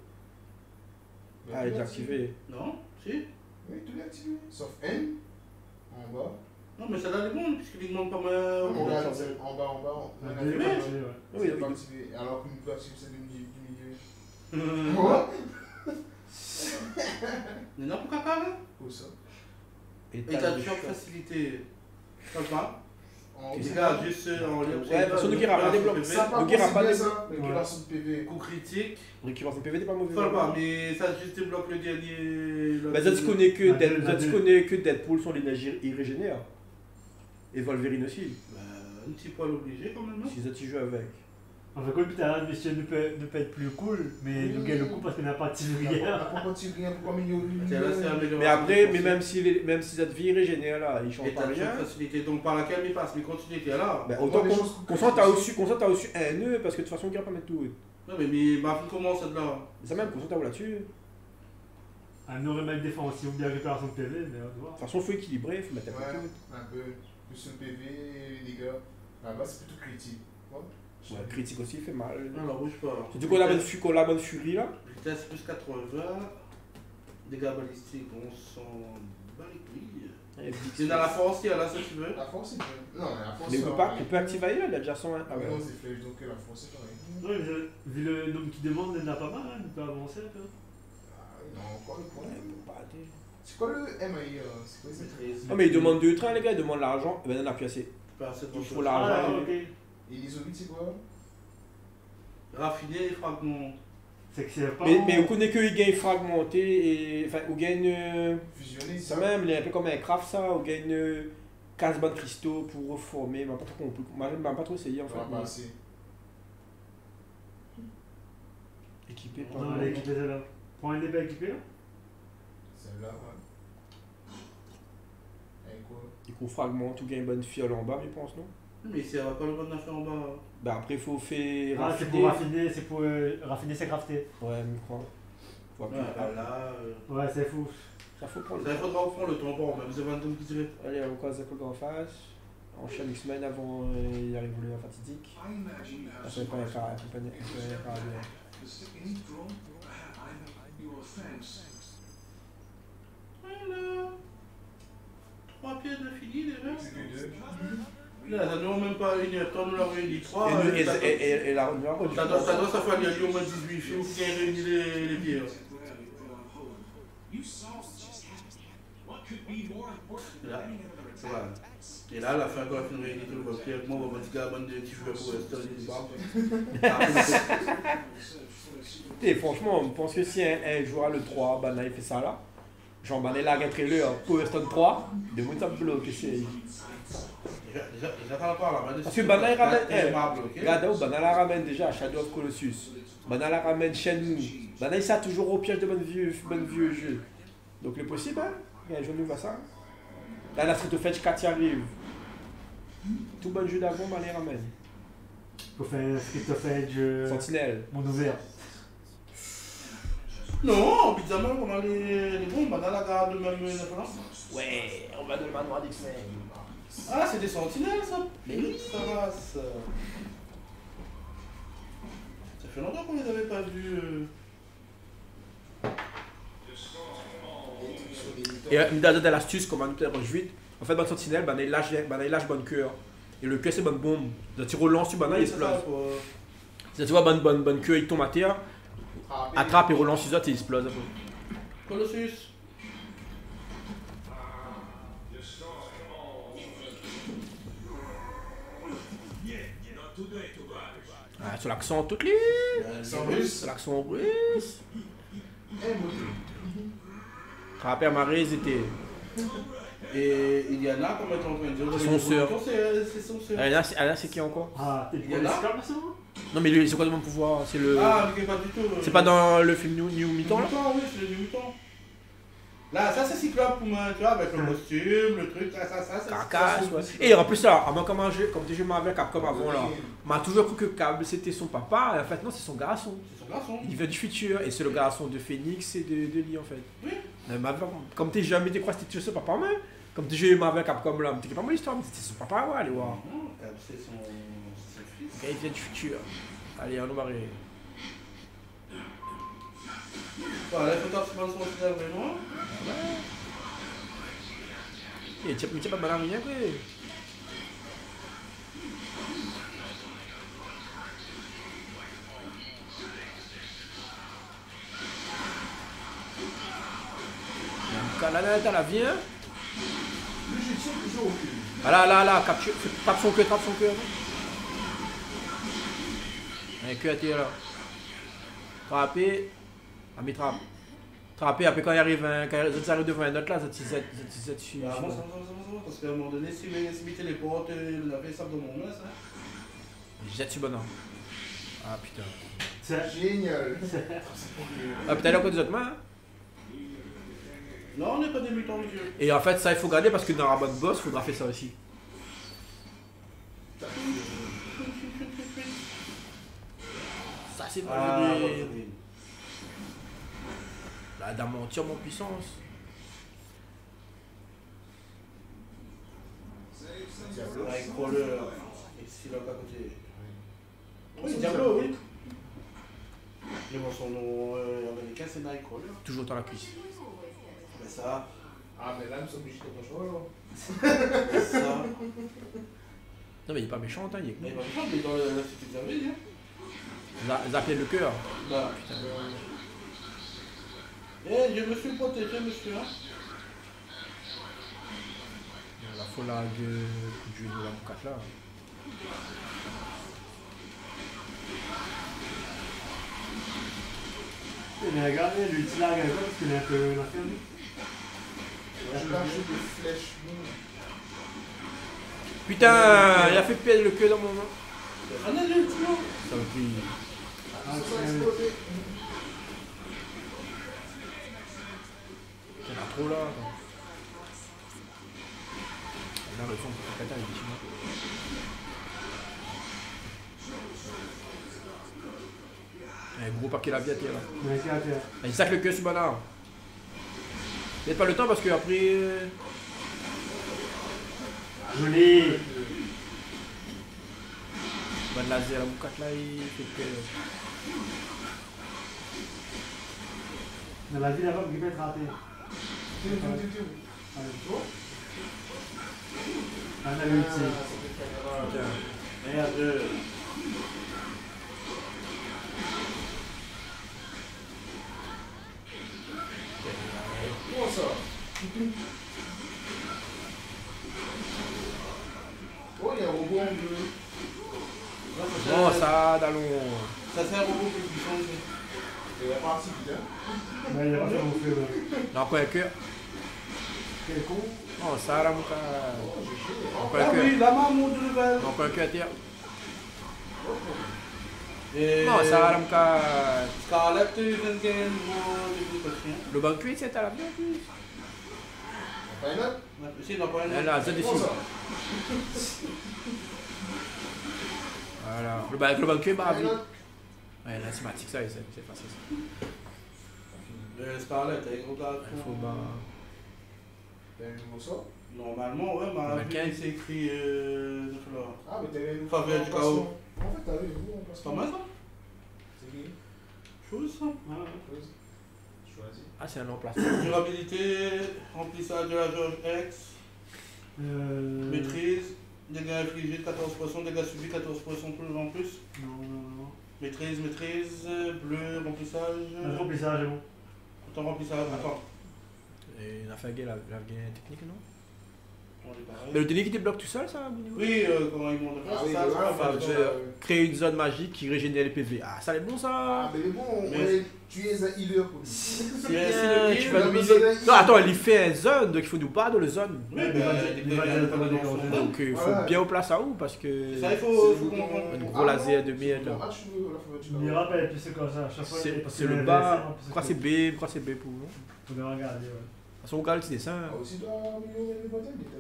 Ah, elle est activée. Non, si. Oui, tout est activé. Sauf N, en bas. Non, mais ça donne les bons, puisqu'il demande pas mal. En bas, en bas. On a activé. Oui, il est activé. Alors qu'on peut activer celle du milieu. Quoi? Mais non, pourquoi pas là? Où ça? Et t'as toujours facilité. Comme ça. Les gars, juste en lien. Sur le guerra, le guerra pas de ça. Le guerra sur le PV. Coup critique. Le guerra sur le PV n'est pas mauvais. Faut pas, mais ça juste débloque le dernier. Bah, tu connais que Deadpool, son énergie irrégénère. Et Wolverine aussi. Bah, un petit poil obligé quand même. Si ça tu joues avec. Enfin, cool, putain, mais ça ne peut être plus cool, mais le gars le coup parce qu'on n'a pas de tigrière. Pourquoi tigrière? Pourquoi milieu? Mais après, mais même si ça devient régénère là, il change pas rien. Donc par laquelle il passe, mais continuité là. Autant t'as reçu un nœud parce que de toute façon, le gars pas mettre tout. Non, mais ma fille commence cette là. Ça même, concentre où là-dessus. Un aurait mal défense, si on bien récupérer son PV, mais on doit. De toute façon, il faut équilibrer, il faut mettre un peu. Un peu. Plus le PV, les gars. Là-bas, c'est plutôt critique. Ouais, critique aussi, il fait mal. Non, la rouge pas. Du coup, la bonne furie là. Vitesse plus 80. Dégâts balistiques, on s'en bat les couilles. C'est dans la force, là, si tu veux. La force, c'est. Non, la force. Mais on peut activer, il a déjà 101. Ah ouais. Non, c'est flèche, donc la force, c'est pareil. Ouais, vu le nombre qui demande, il n'a pas mal, il peut avancer un peu. Non, quoi le problème? C'est quoi le MAI? C'est quoi cette. Non, mais il demande 2 trains, les gars, il demande l'argent. Ben, on a plus assez. Il faut l'argent. Et les zombies, c'est quoi? Raffiner les fragments. C'est que c'est pas. Mais on connaît que les gains fragmentés et. Enfin, on gagne. Fusionner, ça même, il est un peu comme un craft ça, on gagne 15 bandes cristaux pour reformer. M'a pas trop compris. M'a pas trop essayé en fait. Pas assez. Équipé par. Non, elle est équipée celle-là. Prends une épée équipée là? Celle-là, ouais. Et quoi? Et qu'on fragmente, on gagne une bonne fiole en bas, je pense, non? Mais c'est pas le bon d'affaire en bas. Bah après faut faire. Ah c'est pour raffiner, c'est pour raffiner c'est crafter. Ouais je crois. Faut appuyer là. Ouais c'est fou. Ça faut prendre le temps. Ça faudra prendre le temps bon, vous avez un temps qui tirer. Allez on croise la coque en face. Enchaîne X-Men avant il arrive le fatidique. Ça fait pas faire accompagner. Voilà. 3 pièces de fini déjà. Là, ça ne doit même pas une heure, comme l'a réuni 3. Et la réunion a ça doit faire qu'il y a au moins 18 filles où il y a réuni les bières. Et là, à la fin, quand on a réuni tout le papier, moi, on va dire qu'il y a un petit joueur pour rester. Et franchement, on pense que si un joueur a le 3, ben là, il fait ça là. Genre, ben là, il y a un trailer Power Stone 3, de mon tableau bloc, c'est. J'attends pas là, mais. Parce que Bana il ramène. Regardez où Bana la ramène déjà à Shadow of Colossus. Bana la ramène Shenmue. Bana il sert toujours au piège de bon vieux jeu. Donc le possible, hein. Il y a un jeu nouveau à ça. Là, la Street of Edge 4 arrive. Tout bon jeu d'avant, Bana il ramène. Faut faire Street of Edge. Sentinel. Monde ouvert. Non, bizarrement, on a les bons. Bana la garde même une référence. Ouais, on va de le manoir d'X-Men. Ah, c'est des sentinelles ça! Mais oui, ça va ça! Ça fait longtemps qu'on les avait pas vus. Et une de l'astuce comme en 2008, en fait, bonne sentinelle, ben il lâche bonne cœur. Et le cœur, c'est bonne bombe. Le tiro lance, ben il explose. Tu vois, bonne cœur, il tombe à terre, attrape et relance les autres et il explose. Colossus. Ah, sur l'accent toute l'île. Sur l'accent russe. Rappel à Marie, c'était. Et il y a là, comment est-on en train de dire? Son sœur. Là, c'est qui encore? Ah, il y a là. Non, mais c'est quoi mon pouvoir? C'est le. Ah, ok, pas du tout. C'est pas dans le film New Mutant? New Mutant, oui, c'est le New Mutant. Là, ça c'est Cyclope pour moi, tu vois, avec le costume, le truc, ça, c'est Carcasse, ouais. Et en plus, là, avant comme j'ai joué avec Capcom avant, là, on m'a toujours cru que Cable c'était son papa, et en fait, non, c'est son garçon. C'est son garçon. Il vient du futur, et c'est le garçon de Phoenix et de Lee, en fait. Oui. Mais, comme t'es jamais dit quoi, c'était son papa, mais comme t'es joué avec Capcom, là, t'es pas mal l'histoire, mais c'était son papa, ouais, allez voir. Non, c'est son fils. Il vient du futur. Allez, on va arrêter. Voilà, il faut que tu fasses son final, mais non. Et tu n'as pas de mal à rien, quoi. Là, viens. Ah là, tape son cœur, tape son cœur. Un cœur à terre, là. Frappé. Ah, mais trappe. Trappé, après quand ils arrivent devant un autre là, ça tue. Ah, bon, parce qu'à un moment donné, si vous mettez les portes, vous avez ça dans mon main, ça. J'ai dessus bonhomme. Ah putain. C'est génial. Ah putain, il y a encore des autres mains. Non, on n'est pas débutant, vieux. Et en fait, ça, il faut garder parce que dans la bonne boss, il faudra faire ça aussi. Ça, c'est pas joli. Là, d'un mentir mon puissance. Diablo, Nightcrawler, et c'est là à côté. Oui, Diablo, oui. Mais bon, son nom américain, c'est Nightcrawler. Toujours dans la cuisse. Mais ça. Ah, mais là, nous sommes obligés de ton choix. Ça. Non, mais il est pas méchant, hein, il est. Mais il est pas méchant, mais dans la cité de Jarvis, hein. Ils appellent le cœur. Là, putain. Eh, je me suis protégé, monsieur. La folle du Lamoukat là. Mais regardez, lui, il l'a regardé parce qu'il est un peu la ferme. Je lâche des flèches. Putain, il a fait perdre le queue dans mon main. On a le petit ça me pue. Il y en a trop là. Là, le son pour Kata, il est chinois. Il y a un gros paquet là, bien à terre. Là. Il sac le queue sur banard. N'aide pas le temps parce que après. Joli. Ban laser, la boucate là, il fait le queue. Dans la vie là-bas, il peut être raté. Oh, il y a un robot en bleu. Non, ça, d'allons. Ça, c'est un robot plus puissant. Il y a pas un petit putain. Mais il y a pas un feu. Non, quoi, il y a que. Quel con. Non, ça, la mouka. Ah oui, la maman de nouvelle. Non, quoi, que à terre. Non, ça, la mouka. Scarlet, tu viens de gagner le banc cuit, c'est à la bien plus. Pas une autre? Si, non, pas une autre. Là, c'est des choses. Voilà. Le banc cuit, bah, oui. Ouais, la cinématique, ça, c'est facile. Le Scarlet, t'as une grosse arme. Il faut bah. T'as une grosse arme? Normalement, ouais, mais après, c'est écrit. Ah, mais t'as une faveur du chaos. En fait, t'as vu, vous, on passe. C'est pas mal ça? C'est qui? Chose ça? Ah, chose. Choisis. Ah, c'est un emplacement. Durabilité, remplissage de la jauge X, maîtrise, dégâts infligés 14%, dégâts subis 14% plus en plus. Non, non, non. Maîtrise, maîtrise, bleu, remplissage. Le remplissage est bon. Attends, remplissage, ouais. Attends. Et la fague, la technique, non? Mais le délai qui débloque tout seul, ça? Oui, comment ils m'ont fait créer une zone magique qui régénère les PV. Ah, ça, c'est bon, ça? Ah, mais bon, mais... tu es un healer. C'est bien, tu vas nous miser. Non, attends, il fait un zone, donc il faut nous battre dans le zone. Oui, mais donc il faut bien au place à où? Parce que. Ça, il faut comprendre. Une gros laser de merde. Tu me rappelles, puis c'est comme ça, à chaque fois. C'est le bas. Pourquoi c'est B? Pourquoi c'est B pour vous? Faut bien regarder, ouais. Son gars, c'est ça. Ah, aussi, tu dois améliorer les batailles, il était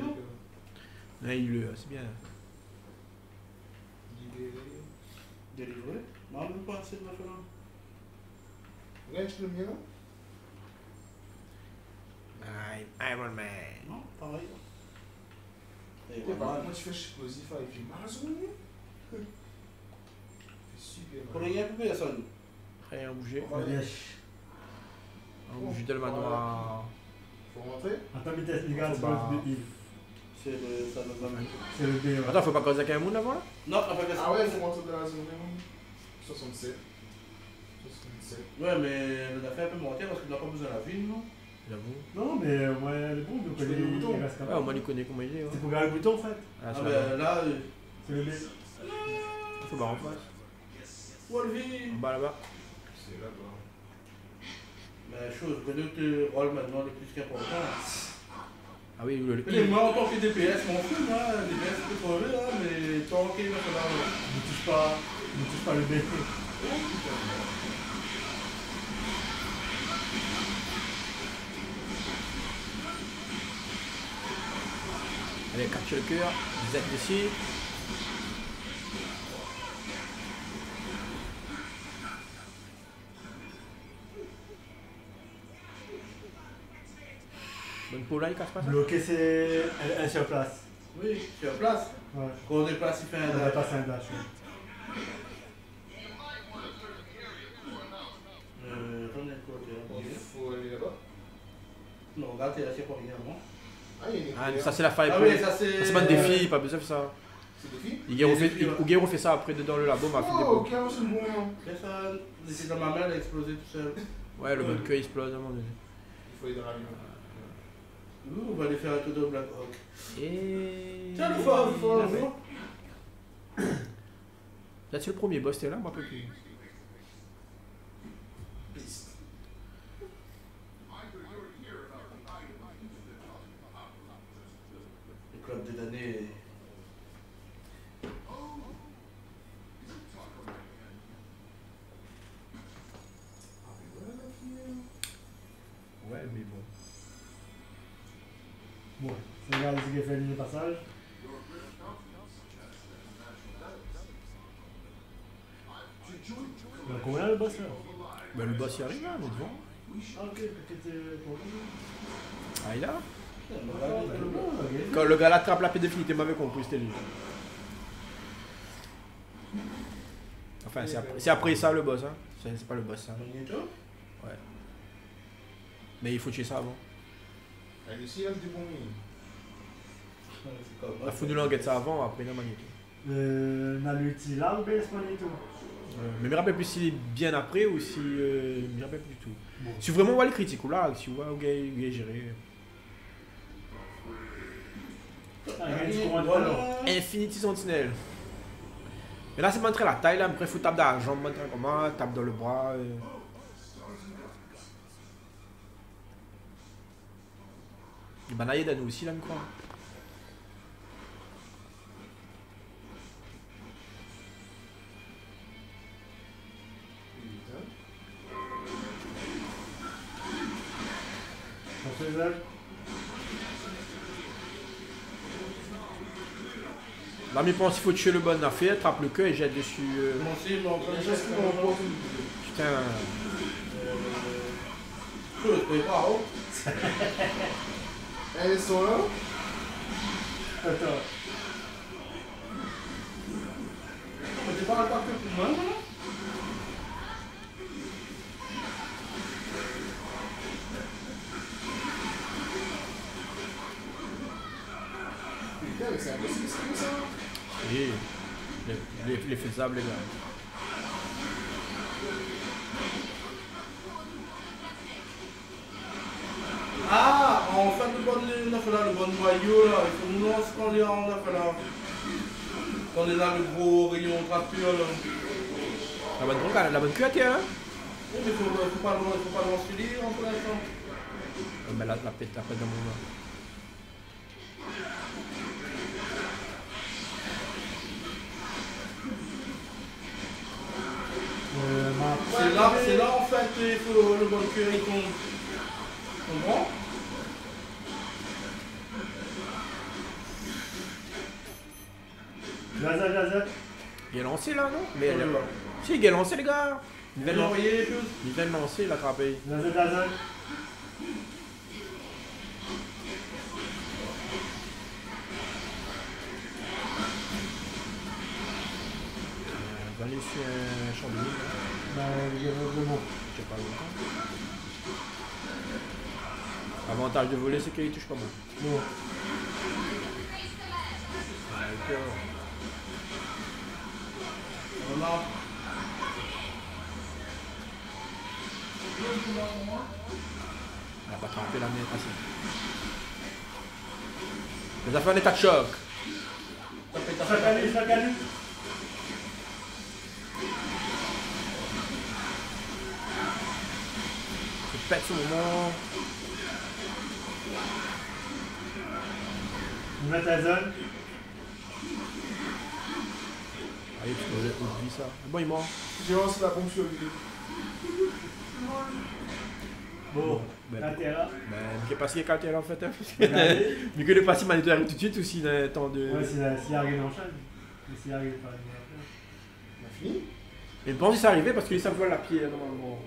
là. Là, il le. C'est bien. Délivré. Non, même pas assez de ma femme. Regarde, tu le mien là. Iron Man. Non, pareil. Moi, tu fais explosif avec une maison. C'est super. Pour le gars, il y a personne. Rien bougé. Oh, j'ai tellement droit. Faut rentrer. Attends, mais t'es gars, c'est pas le B. C'est le. Ça donne la même. C'est le B. Attends, faut pas causer avec un monde avant là? Non, après ça. Ah ouais, faut rentrer dans la zone. 67. 67. Ouais, mais le d'affaire peut monter parce qu'il n'a pas besoin de la ville, non? J'avoue. Non, mais moi, le bon, je connais le bouton. Ouais, au moins, il connaît comment il est. C'est pour garder le bouton en fait. Ah, bah là. C'est le B. Faut pas rentrer. Wolverine. Bah là-bas. C'est là-bas. La chose, le rôle maintenant le plus qu'important. Ah oui, le. Mais moi en tant que DPS, mon fou, hein, DPS peut trouver là, mais tant qu'il va falloir. Ne touche pas le BP. Allez, capture le cœur, vous êtes ici. Bonne peau là, il casse pas ça. Bloquer, c'est un sur place. Oui, sur place. Ouais. Quand on déplace, il fait un dash. On déplace un dash, oui. Il faut aller là-bas. Non, là, t'es lâché pour rien, non? Ah, ça, c'est la faille. Ah, oui, ça, c'est. C'est pas de défi, pas besoin de faire ça. C'est défi? Ou fait ça après dans le labo, ma fille. Oh, ok, c'est bon. C'est ça. C'est dans ma main, elle a explosé tout seul. Ouais, le bon queue explose à un moment donné. Il faut aller dans la lumière. On va aller faire un tour de Black Hawk. Tiens, le fort, Là, c'est le premier boss, t'es là, moi, un peu plus. Le club de l'année. Ouais, mais bon. Bon, c'est regarde ce qu'il fait le passage. Il a combien le boss là? Bah le boss il arrive là, l'autre devant. Ah ok, pour lui. Ah il a quand le gars l'attrape la pédophile, t'es mauvais compris, c'était lui. Enfin, c'est après ça le boss, hein. C'est pas le boss ça. Ouais. Mais il faut tuer ça avant. Elle aussi a du bon mine. La foule de langue ça avant, après il y a Magneto. On a l'outil là ou bien c'est Magneto? Mais je me rappelle plus s'il est bien après ou si. Je me rappelle plus du tout. Bon. Si vraiment on voit les critiques ou là, si tu vois où il est géré. Infinity Sentinel. Mais là c'est montrer la taille là, après il faut taper dans la jambe, montrer comment, tape dans le bras. Il m'a naillé d'anneau aussi là, me crois. Là, mais pense qu'il faut tuer le bon affaire, attrape le queue et jette dessus. Putain. Elles sont là? Attends. On te parle pas que pour moi, là? C'est impossible, ça? Oui, il est faisable, les gars. Ah, on fait le bon neuf là, le bon noyau là, il faut nous lancer quand on est en neuf là. Quand on est là, le gros rayon trapure là. La bonne culotte, hein? Oui, mais faut pas le lancer lire pour l'instant. Mais là, la pète après d'un moment. C'est là en fait, il faut le bon cuir il tombe. Tu comprends? Vas-y. Il est lancé là, non? Mais elle est pas. Si, il est lancé, les gars. Il vient de lancer, il a attrapé. Vas-y. On va aller sur un champ de l'île. Bah, il y a vraiment. J'ai pas longtemps. Avantage de voler, c'est qu'il touche pas mal. Bon. D'accord. Voilà. Elle a pas trempé la main passée. Elle a fait un état de choc. Ça calme. Je pète ce moment. On met ta zone. Allez, tu peux oublier ça. Bon, il mord. J'ai lancé la pompe sur lui. Bon, Caltera. Je sais pas si Caltera en fait. Mais que le passé m'a détruit tout de suite ou s'il a un temps de. Ouais, s'il arrive en chaîne. Mais s'il arrive pas, il a fini. Mais bon, si c'est arrivé parce qu'il s'envoie la pierre normalement.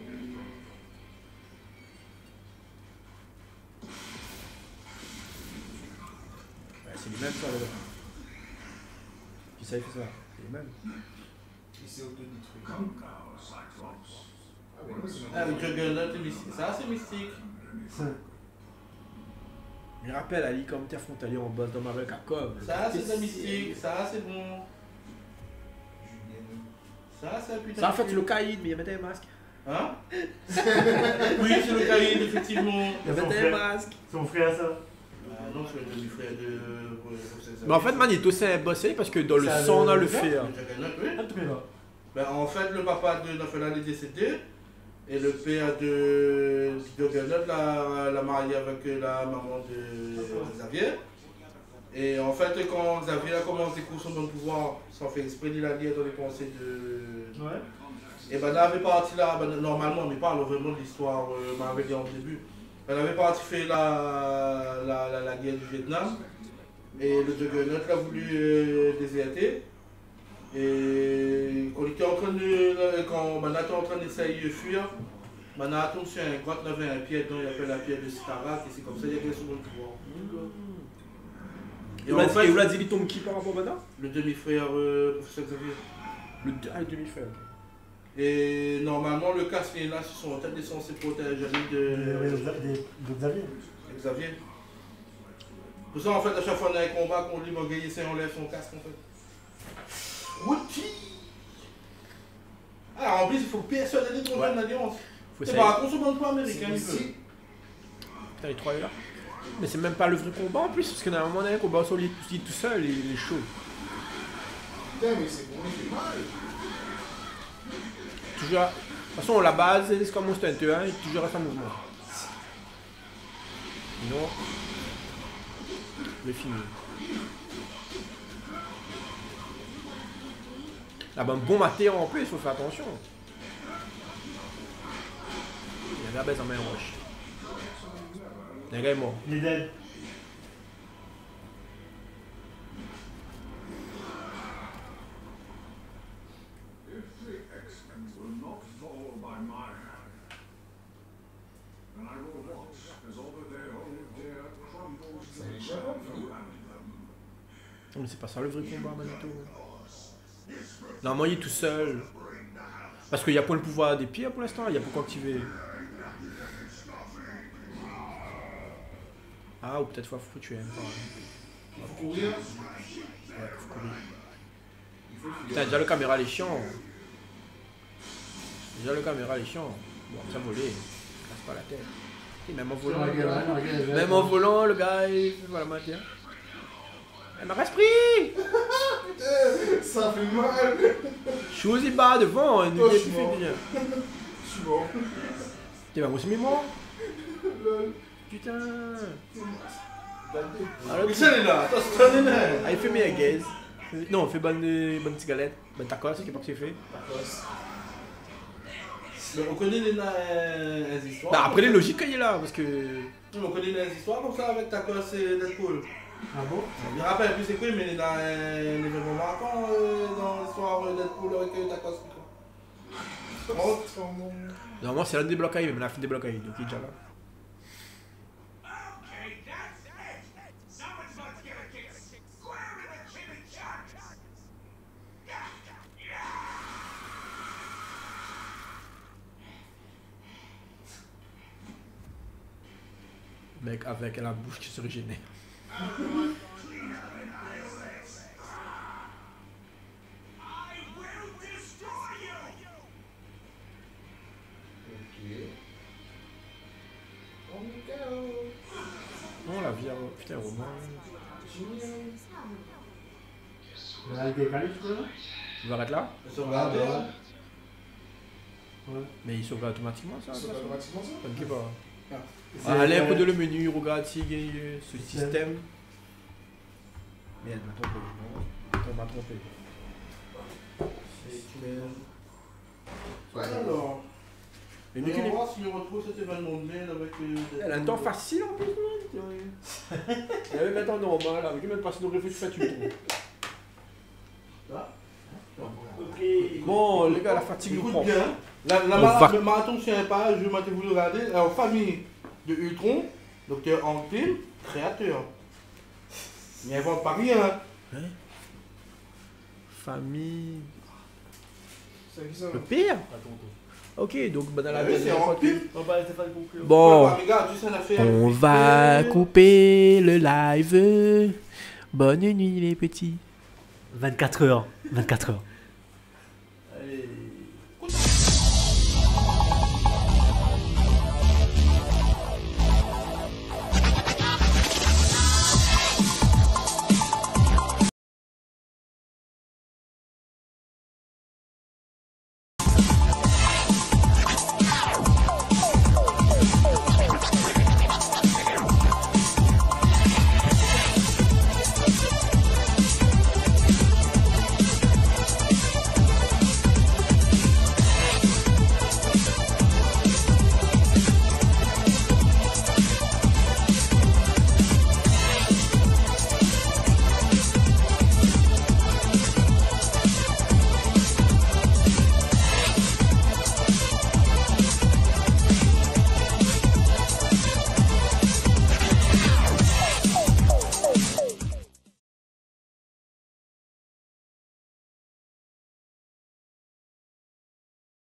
C'est les mêmes ça là. Qui savait que ça? C'est les mêmes. Il s'est autodétruit. Ah mais Juggernaut, c'est ça, c'est mystique. Il rappelle Ali comme Terre Frontalière en boss dans Marvel Capcom. Ça c'est mystique, ça c'est bon. Ça c'est putain. Ça en fait le caïd, mais il mettait un masque. Hein? Oui, c'est le caïd, effectivement. Il mettait un masque. Son frère ça. Non, je vais frère de... Mais en fait, Magneto s'est bossé parce que dans le sang, on a le fer. En fait, le papa de Nafelan est décédé et le père de Juggernaut l'a marié avec la maman de Xavier. Et en fait, quand Xavier commence à découvrir son bon pouvoir, sans faire exprès, il a lié dans les pensées de... Ouais. Et ben là, elle avait parti là, normalement, on parle vraiment de l'histoire Marvel en début. Elle avait parti fait la guerre du Vietnam et le Juggernaut l'a voulu déserter. Et quand Manato est en train d'essayer de fuir, Manato tombe sur une grotte, il avait un pied dedans, il appelle la pierre de Starak, et c'est comme ça qu'il y a quelqu'un sur le pouvoir. Et vous l'avez dit, il tombe qui par rapport à Manato? Le demi-frère, professeur Xavier. Le demi-frère. Et normalement, le casque est là sur son tête est censé protéger de Xavier. Xavier. Pour ça, en fait, à chaque fois qu'on a un combat, qu'on lui magaye, c'est on enlève son casque, en fait. Wouti. Ah, en plus, il faut persuader qu'on a une alliance. C'est pas un consommant de poids américain, il peut. Putain, les trois là. Mais c'est même pas le vrai combat en plus, parce qu'on a un moment donné, un combat sur lui tout seul, il est chaud. Putain, mais c'est bon, il fait mal. De toute façon, la base, c'est comme Monster Hunter, hein, il toujours reste en mouvement. Non. Mais fini. Ah ben, bon matériel en plus, il faut faire attention. Il y a de la baisse en main roche. Le gars est mort. Il est dead. Mais c'est pas ça le vrai combat, Magneto. Normalement, il est tout seul. Parce qu'il n'y a pas le pouvoir des pierres pour l'instant, il n'y a pas quoi activer. Ah, ou peut-être faut tuer un peu. Faut courir. Ouais, faut courir. Putain, déjà le caméra elle est chiant. Bon, ça volé. Casse pas la tête. Et même en volant, le gars, il fait la matière. Elle m'a respiré. Putain, ça fait mal. Je suis aussi bas devant, il nous dit plus bien. Je suis mort. T'es vraiment aussi mort. Putain. Michel est là, attends, c'est un énerve. Il fait meilleur gaze. Non, on fait bonne cigarette, bonne tacos, c'est pas que c'est fait. Mais on connaît les histoires. Bah après les logiques qu'il y a là, parce que... On connaît les histoires comme ça avec tacos et Deadpool. Ah bon? Je me rappelle plus c'est quoi, mais les moments marquants dans l'histoire Deadpool avec tacos. Non, moi c'est l'un des blocages, mais on a fait des blocages, donc il est déjà là. Mec avec la bouche qui se régénère. Non, la vie à... Putain, Romain. Tu vas arrêter là? Ouais. Mais il sauve automatiquement ça? T'inquiète pas. Allez, regarde le menu, regarde si il y a ce système. Mais elle m'a trompé. Ouais, alors. Mais on va voir si on retrouve cet événement de mail avec. Elle a un temps facile en plus, non? Elle avait maintenant normal, avec même pas si nous réfléchissons, tu le trouves. Bon, les gars, la fatigue nous prend. Le marathon, si un pas, je vais vous le regarder. Alors, famille de Ultron, docteur Antil, créateur. Il n'invente pas rien. Hein? Famille. C'est qui ça? Le pire? Ok, donc, dans la vie, c'est bon, on va couper le live. Bonne nuit, les petits. 24 heures.